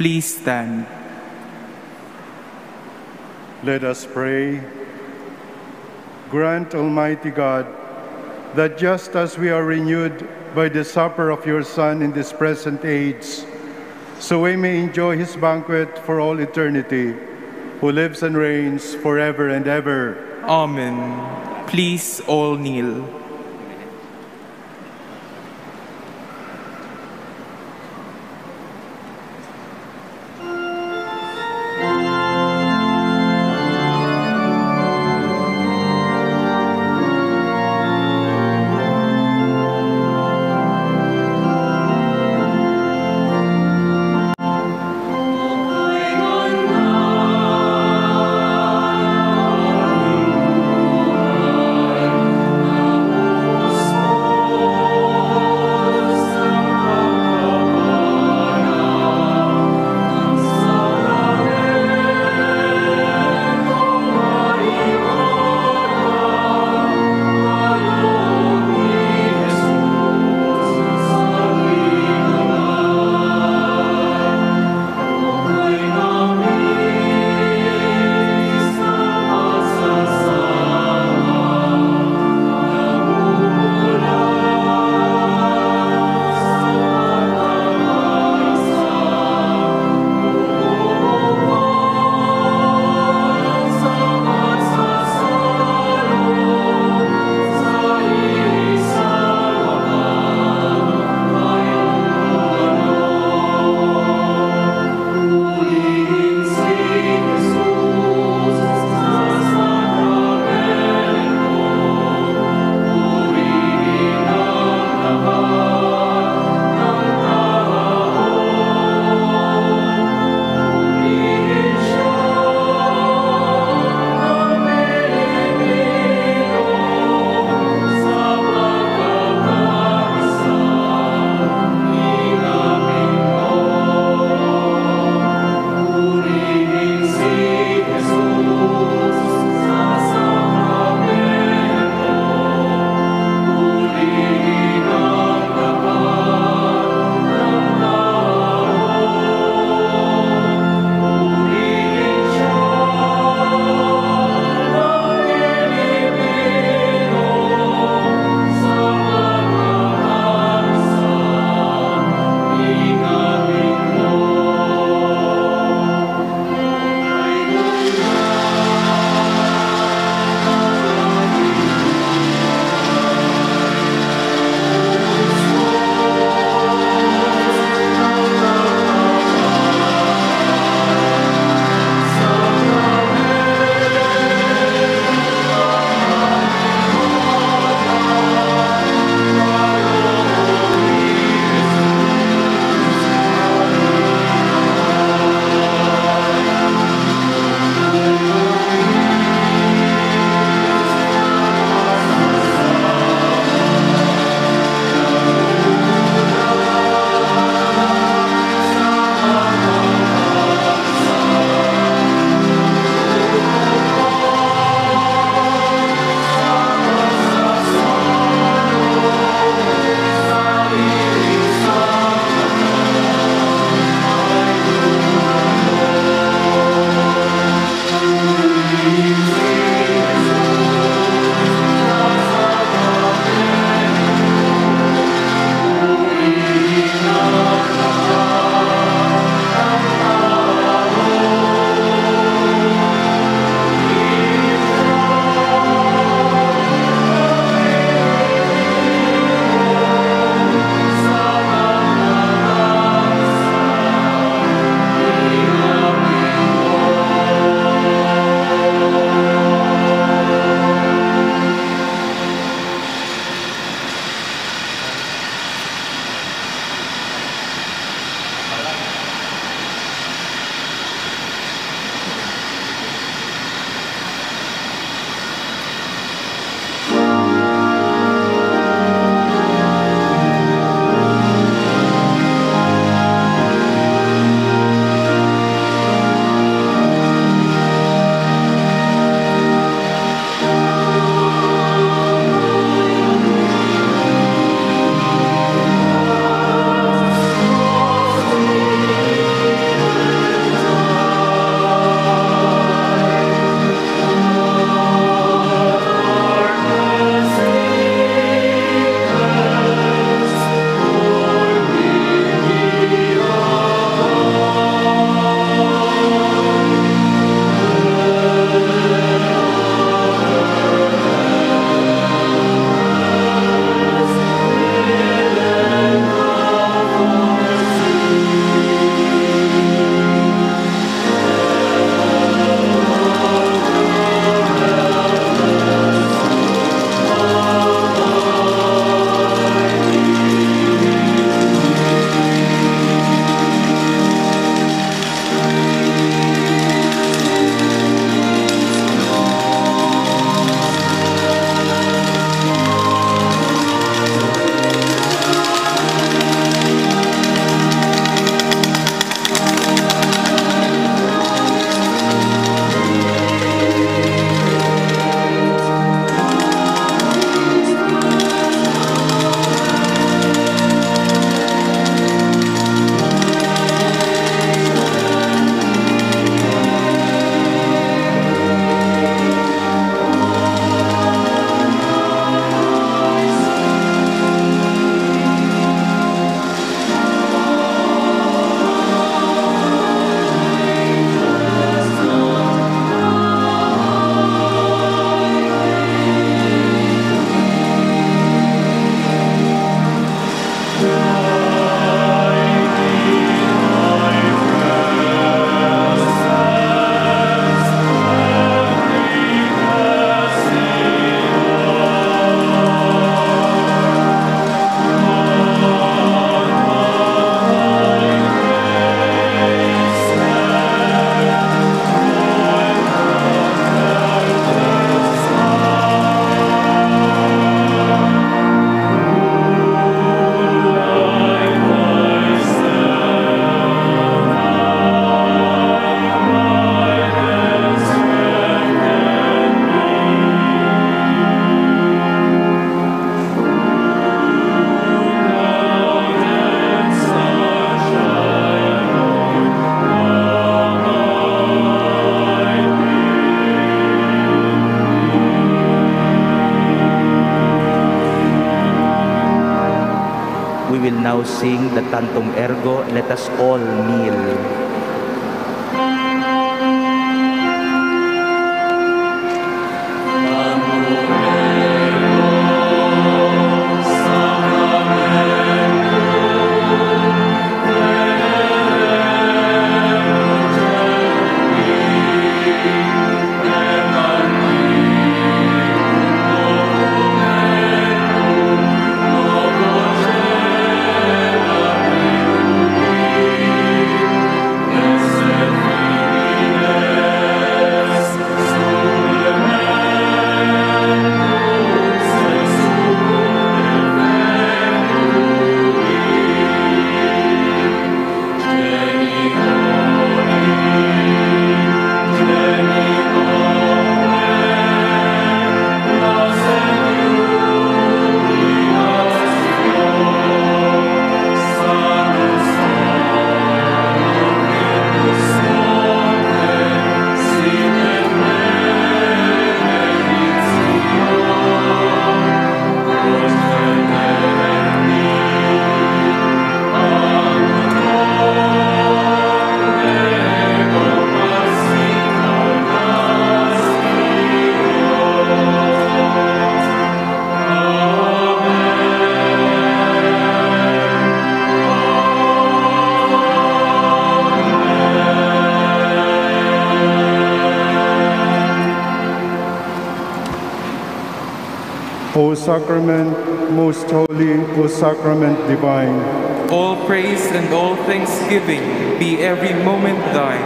Please stand. Let us pray. Grant, Almighty God, that just as we are renewed by the supper of your Son in this present age, so we may enjoy his banquet for all eternity, who lives and reigns forever and ever. Amen. Please all kneel. We will now sing the Tantum Ergo. Let us all kneel. O Sacrament, most holy, O Sacrament divine. All praise and all thanksgiving be every moment thine.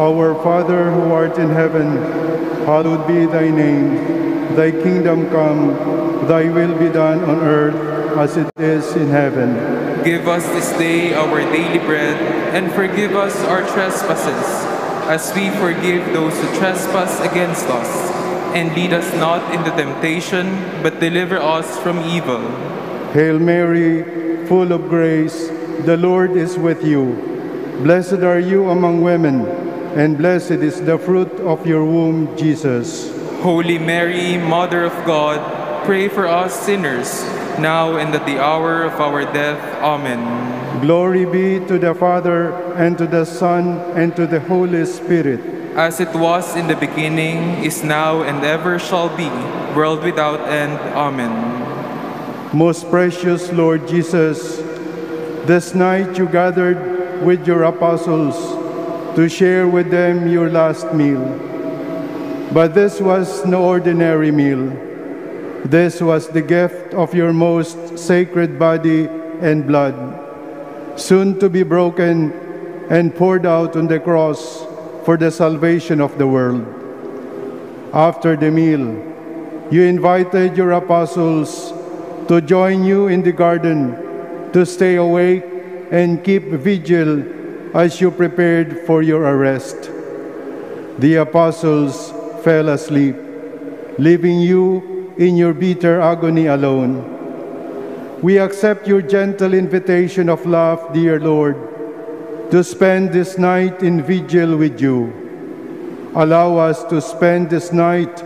Our Father who art in heaven, hallowed be thy name. Thy kingdom come, thy will be done on earth as it is in heaven. Give us this day our daily bread, and forgive us our trespasses, as we forgive those who trespass against us. And lead us not into temptation, but deliver us from evil. Hail Mary, full of grace, the Lord is with you. Blessed are you among women, and blessed is the fruit of your womb, Jesus. Holy Mary, Mother of God, pray for us sinners, now and at the hour of our death. Amen. Glory be to the Father, and to the Son, and to the Holy Spirit. As it was in the beginning, is now, and ever shall be, world without end. Amen. Most precious Lord Jesus, this night you gathered with your apostles to share with them your last meal. But this was no ordinary meal. This was the gift of your most sacred body and blood, soon to be broken and poured out on the cross for the salvation of the world. After the meal, you invited your apostles to join you in the garden to stay awake and keep vigil as you prepared for your arrest. The apostles fell asleep, leaving you in your bitter agony alone. We accept your gentle invitation of love, dear Lord, to spend this night in vigil with you. Allow us to spend this night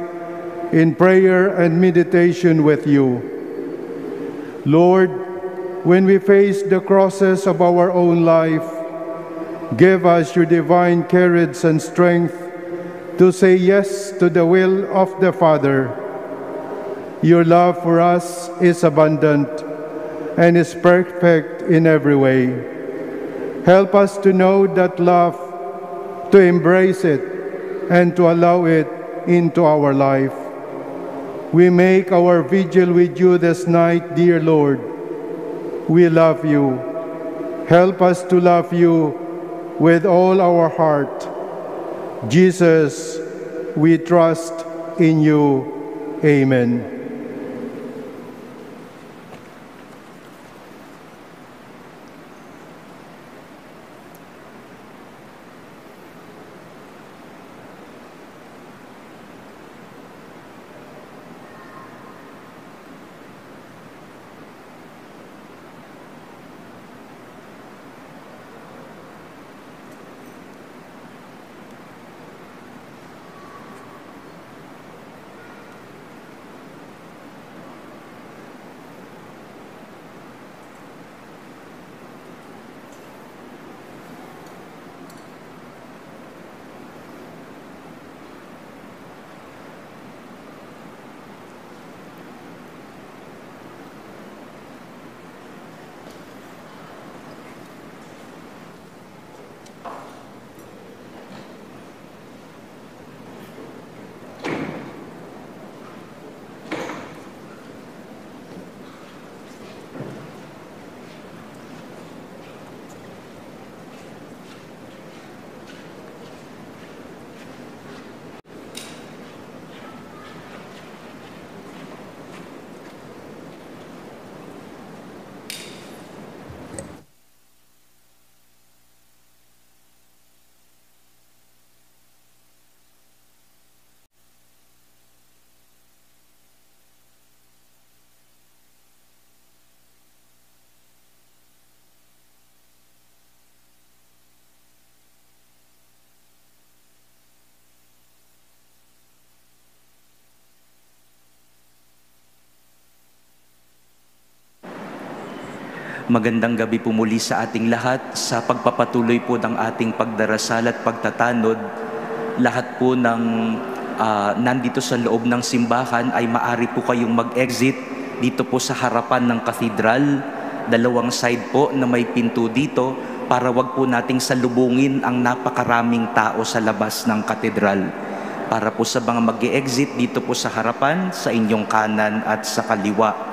in prayer and meditation with you. Lord, when we face the crosses of our own life, give us your divine courage and strength to say yes to the will of the Father. Your love for us is abundant and is perfect in every way. Help us to know that love, to embrace it, and to allow it into our life. We make our vigil with you this night, dear Lord. We love you. Help us to love you with all our heart. Jesus, we trust in you. Amen. Magandang gabi po muli sa ating lahat sa pagpapatuloy po ng ating pagdarasal at pagtatanod. Lahat po ng uh, nandito sa loob ng simbahan ay maaari po kayong mag-exit dito po sa harapan ng cathedral. Dalawang side po na may pinto dito para wag po nating salubungin ang napakaraming tao sa labas ng katedral. Para po sa mga mag-exit dito po sa harapan, sa inyong kanan at sa kaliwa.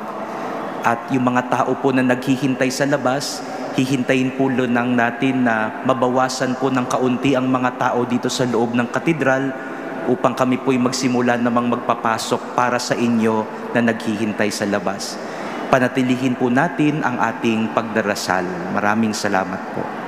At yung mga tao po na naghihintay sa labas, hihintayin po lang natin na mabawasan po ng kaunti ang mga tao dito sa loob ng katedral upang kami po'y magsimula namang magpapasok para sa inyo na naghihintay sa labas. Panatilihin po natin ang ating pagdarasal. Maraming salamat po.